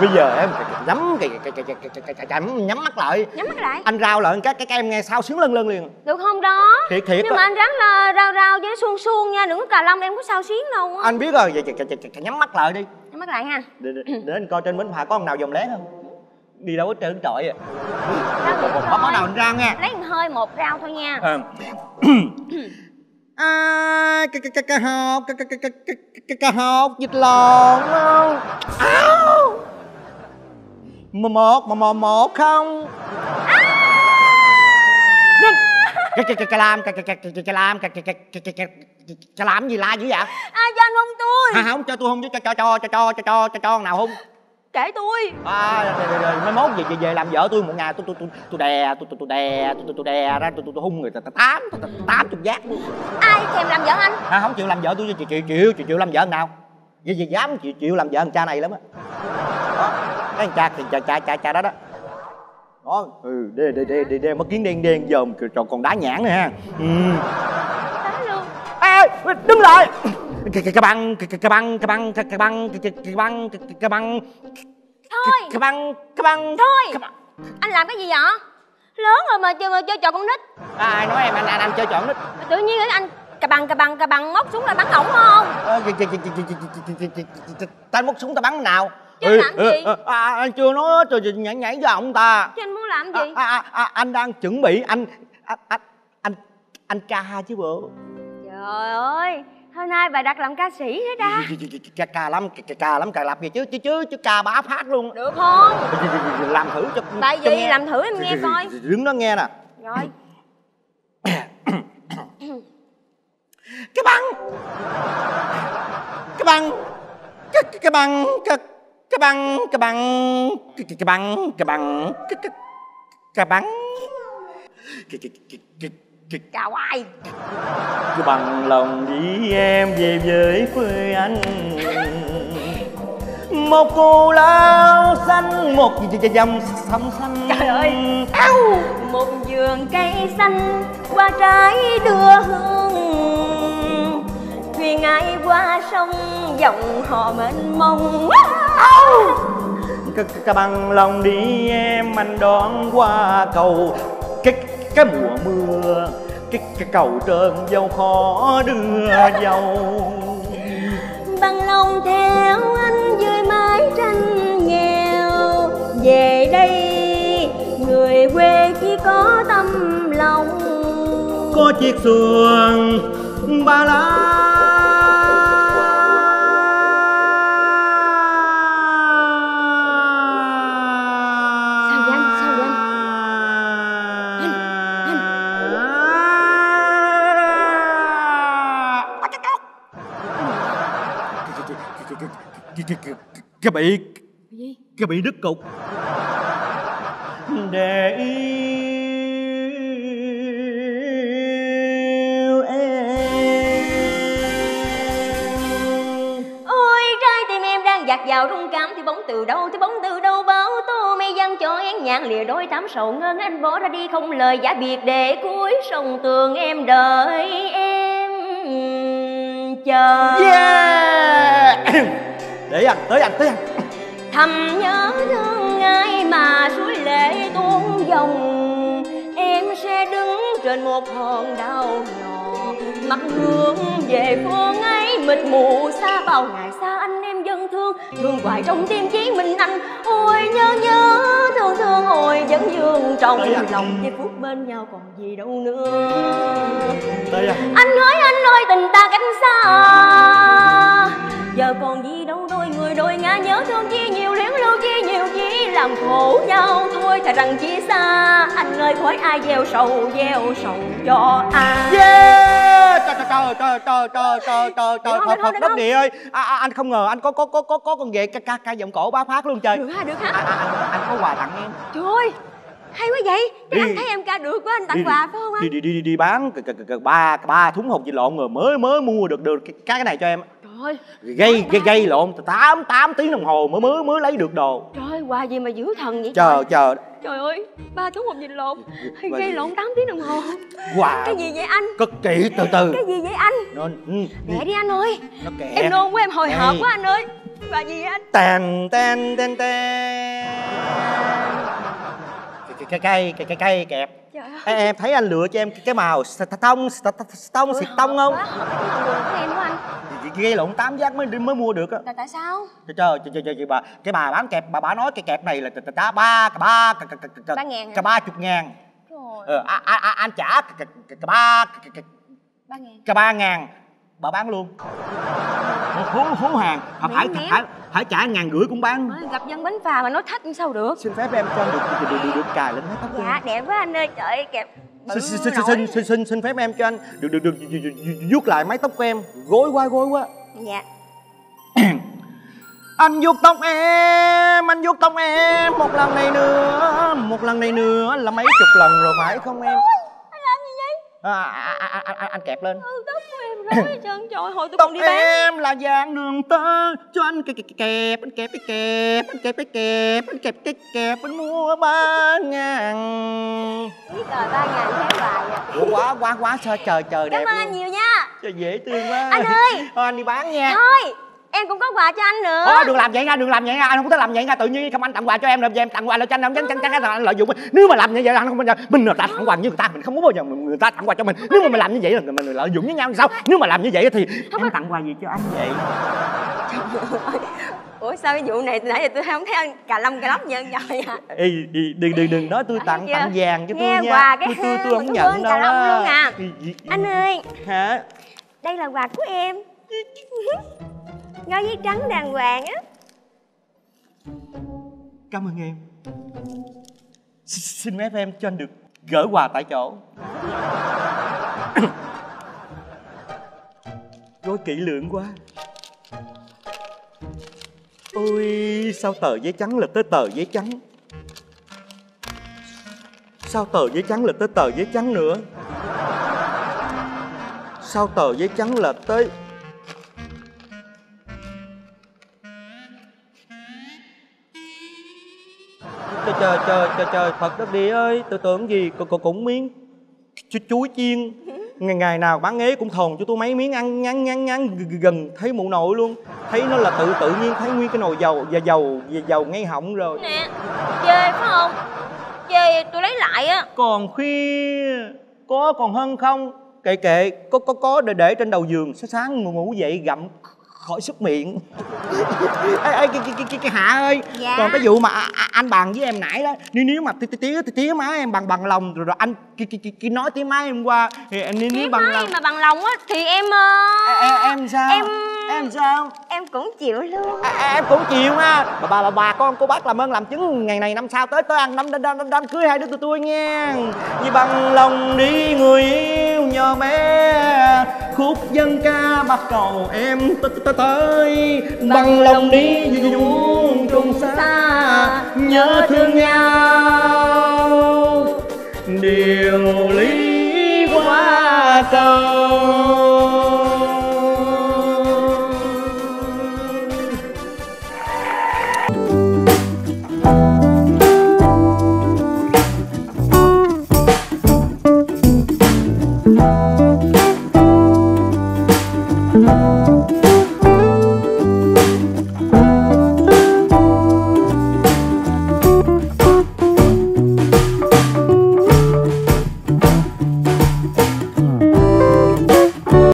Bây giờ em nhắm cái cái cái cái cái nhắm mắt lại, nhắm mắt lại anh rao lại cái cái em nghe sao xuyến lân lân liền được không đó? Thiệt thiệt. Nhưng mà anh ráng là rao rao với suông suông nha, đừng có cà lông em có sao xuyến đâu. Anh biết rồi, vậy nhắm mắt lại đi, nhắm mắt lại ha, để anh coi trên bến phà có con nào dòm lén không. Đi đâu hết trơn trọi à? Bóp bóp đầu anh rao nha, lấy hơi một rao thôi nha. Ai cái cái cái cái hộp cái cái cái cái cái cái hộp dịch lộn không? Áo một một một không. Cái cái cái cái làm cái cái cái cái cái làm cái cái cái cái cái cái làm gì la dữ vậy? Ai cho anh hôn tôi? Không cho tôi hôn chứ cho cho cho cho cho cho cho nào hôn? Kể tôi. À rồi rồi mới mốt về về làm vợ tôi một ngày tôi tôi tôi tôi đè tôi tôi tôi đè tôi tôi đè ra tôi tôi hung người ta tám tám chục giác. Ai thèm làm vợ anh? À không chịu làm vợ tôi, chịu chịu chịu làm vợ nào? Vậy gì dám chịu chịu làm vợ thằng cha này lắm á. Cái cha thì cha cha cha cha đó đó. Đó, ừ đê đê đê đê mất kiến đen đen dòm còn còn đá nhãn nữa ha. Đá luôn. Ê đứng lại. Cái cái băng cái cái băng cái băng cái băng cái cái băng cái băng thôi cái băng cái băng thôi. Anh làm cái gì vậy? Lớn rồi mà chơi chơi trò con nít. Ai nói em anh anh chơi trò con nít? Tự nhiên anh cái băng cái băng cái băng móc súng là bắn ổng không? Ta móc súng ta bắn nào? Chứ làm gì? Anh chưa nói rồi nhảy nhảy với ổng ta. Chứ anh muốn làm gì? Anh đang chuẩn bị anh anh anh anh ca chứ bộ. Trời ơi. Hôm nay bà đặt làm ca sĩ hết á. Cà lắm, cà lắm, cà lặp gì chứ, chứ chứ chứ cà bá phát luôn. Được không? Làm thử cho. Tại vì làm thử em nghe coi. Đứng đó nghe nè. Rồi. Cái băng, cái băng, cái cái băng, cái cái băng, cái băng, cái băng, cái băng, cái cái băng, chào ai. Cứ bằng lòng đi em về với quê anh. Một cù lao xanh, một dầm sông xanh. Trời ơi. Áo. Một vườn cây xanh, qua trái đưa hương. Thuyền ai qua sông, dòng họ mênh mông. Cả bằng lòng đi em, anh đón qua cầu. Cái mùa mưa, cái, cái cầu trơn dâu khó đưa dâu. Bằng lòng theo anh dưới mái tranh nghèo. Về đây, người quê chỉ có tâm lòng. Có chiếc xuồng ba lá cái bị cái bị đứt cục để yêu em. Ôi trai tim em đang dạt vào rung cảm, thì bóng từ đâu thì bóng từ đâu báo tô mây giăng cho én nhạn lìa đôi tám sầu ngân. Anh bỏ ra đi không lời giả biệt, để cuối sông tường em đợi em chờ. Yeah. Để anh, tới anh, tới anh. Thầm nhớ thương ai mà suối lệ tuôn dòng. Em sẽ đứng trên một hòn đảo nhỏ, mặt hướng về phương ấy mịt mù xa. Bao ngày xa anh em dân thương, thương hoài trong tim chí mình anh. Ôi nhớ nhớ thương thương, ôi vẫn vương trong lòng. Giây phút bên nhau còn gì đâu nữa. Tới anh. Anh nói anh ơi tình ta cách xa, giờ còn gì đâu đôi người đôi ngã. Nhớ thương chi nhiều luyến lưu chi nhiều chi, làm khổ nhau thôi thà rằng chia xa. Anh ơi khỏi ai gieo sầu, gieo sầu cho ai. Yeah. Trời trời trời trời trời trời trời trời thật thật lắm địa ơi. À, à, anh không ngờ anh có có có có có con ghệ ca ca ca giọng cổ bá phát luôn trời. Được hả, được hả? À, à, anh, anh có quà tặng em. Trời ơi hay quá vậy. Đi, anh thấy em ca được quá anh tặng đi, quà phải không anh? Đi đi đi đi, đi bán ba ba thúng hột vịt lộn rồi mới mới mua được được cái, cái này cho em. Thôi, gây gây gây lộn tám tiếng đồng hồ mới mới mới lấy được đồ. Trời quà gì mà dữ thần vậy trời. Chờ trời ơi, ba thúng hột vịt lộn gây lộn tám tiếng đồng hồ. Quà cái gì vậy anh? Cực kỳ từ từ. Cái gì vậy anh? Mẹ đi anh ơi, em nôn quá em hồi hộp quá anh ơi. Quà gì vậy anh? Tèn tèn tèn tèn cái cây cái cái cây kẹp. Em thấy anh lựa cho em cái màu tông tông tông không? Gây lộn tám giác mới mới mua được á. Tại sao? Trời trời trời bà, cái bà bán kẹp bà bà nói cái kẹp này là ba ba ba ba chục ngàn. Anh trả ba ba ngàn, bà bán luôn. Hố hố hàng, phải phải phải trả ngàn rưỡi cũng bán. Gặp dân bánh phà mà nói thách sao được? Xin phép em cho được được được cài lên hết tóc. Dạ đẹp quá anh ơi, trời ơi kẹp. Xin xin xin xin xin xin phép em cho anh được được được vuốt lại mái tóc của em, gối quá gối quá. Dạ. Anh vuốt tóc em, anh vuốt tóc em một lần này nữa, một lần này nữa là mấy chục lần rồi phải không em? Anh làm gì vậy? À anh kẹp lên. Tóc của em rối trơn trọi, hồi tôi còn đi bán. Tóc em là vàng đường tơ, cho anh cái kẹp, anh kẹp cái kẹp, anh kẹp cái kẹp, anh kẹp cái kẹp, anh mua ba ngàn. Biết rồi, ba ngàn khéo hoài vậy. Quá quá quá trời trời trời đẹp. Cảm ơn anh nhiều nha. Trời dễ thương quá. Anh ơi. Thôi anh đi bán nha. Thôi, em cũng có quà cho anh nữa. Thôi đừng làm vậy ra, đừng làm vậy ra, anh không thích làm vậy ra. Tự nhiên không anh tặng quà cho em rồi, em tặng quà lại cho anh, không chắc chắn anh lợi dụng. Nếu mà làm như vậy anh không bao giờ mình là tặng quà như người ta, mình không muốn bao giờ người ta tặng quà cho mình. Nếu mà mình làm như vậy là mình lợi dụng với nhau sao? Nếu mà làm như vậy thì em tặng quà gì cho anh vậy? Ủa sao cái vụ này nãy giờ tôi không thấy anh cà lâm cà lóc vậy vậy hả? Đừng đừng đừng nói tôi tặng tặng vàng cho tôi nha. Tôi tôi không nhận đâu. Anh ơi. Hả? Đây là quà của em. Gói giấy trắng đàng hoàng á. Cảm ơn em. Xin phép em cho anh được gửi quà tại chỗ. Gói kỹ lưỡng quá. Ôi, sao tờ giấy trắng lật tới tờ giấy trắng. Sao tờ giấy trắng lật tới tờ giấy trắng nữa. Sao tờ giấy trắng lật tới. Trời trời trời trời trời, thật đất đi ơi, tôi tưởng gì cũng cũng miếng chuối chiên. Ngày ngày nào bán ế cũng thồn cho tôi mấy miếng ăn ngắn ngắn ngắn gần thấy mụ nội luôn. Thấy nó là tự tự nhiên thấy nguyên cái nồi dầu và dầu và dầu ngay họng rồi. Nè, chê phải không? Chê tôi lấy lại á. Còn khuya có còn hơn không? Kệ kệ, có có có để để trên đầu giường, sáng sáng ngủ dậy gặm khỏi sức miệng. Ê ê cái cái cái cái Hạ ơi, còn cái vụ mà anh bàn với em nãy đó, nếu nếu mà tía tía tía má em bằng bằng lòng rồi rồi anh cái cái cái nói tía má em qua thì em nên nếu bằng lòng mà bằng lòng á thì em em sao em em sao em cũng chịu luôn. Em cũng chịu ha. Bà bà bà con cô bác làm ơn làm chứng ngày này năm sau tới tới ăn đám đám cưới hai đứa tụi tôi nha. Vì bằng lòng đi người yêu nhỏ bé, khúc dân ca bắt cầu em tới, bằng lòng đi dũng cùng xa, nhớ thương nhau điều lý quá cầu.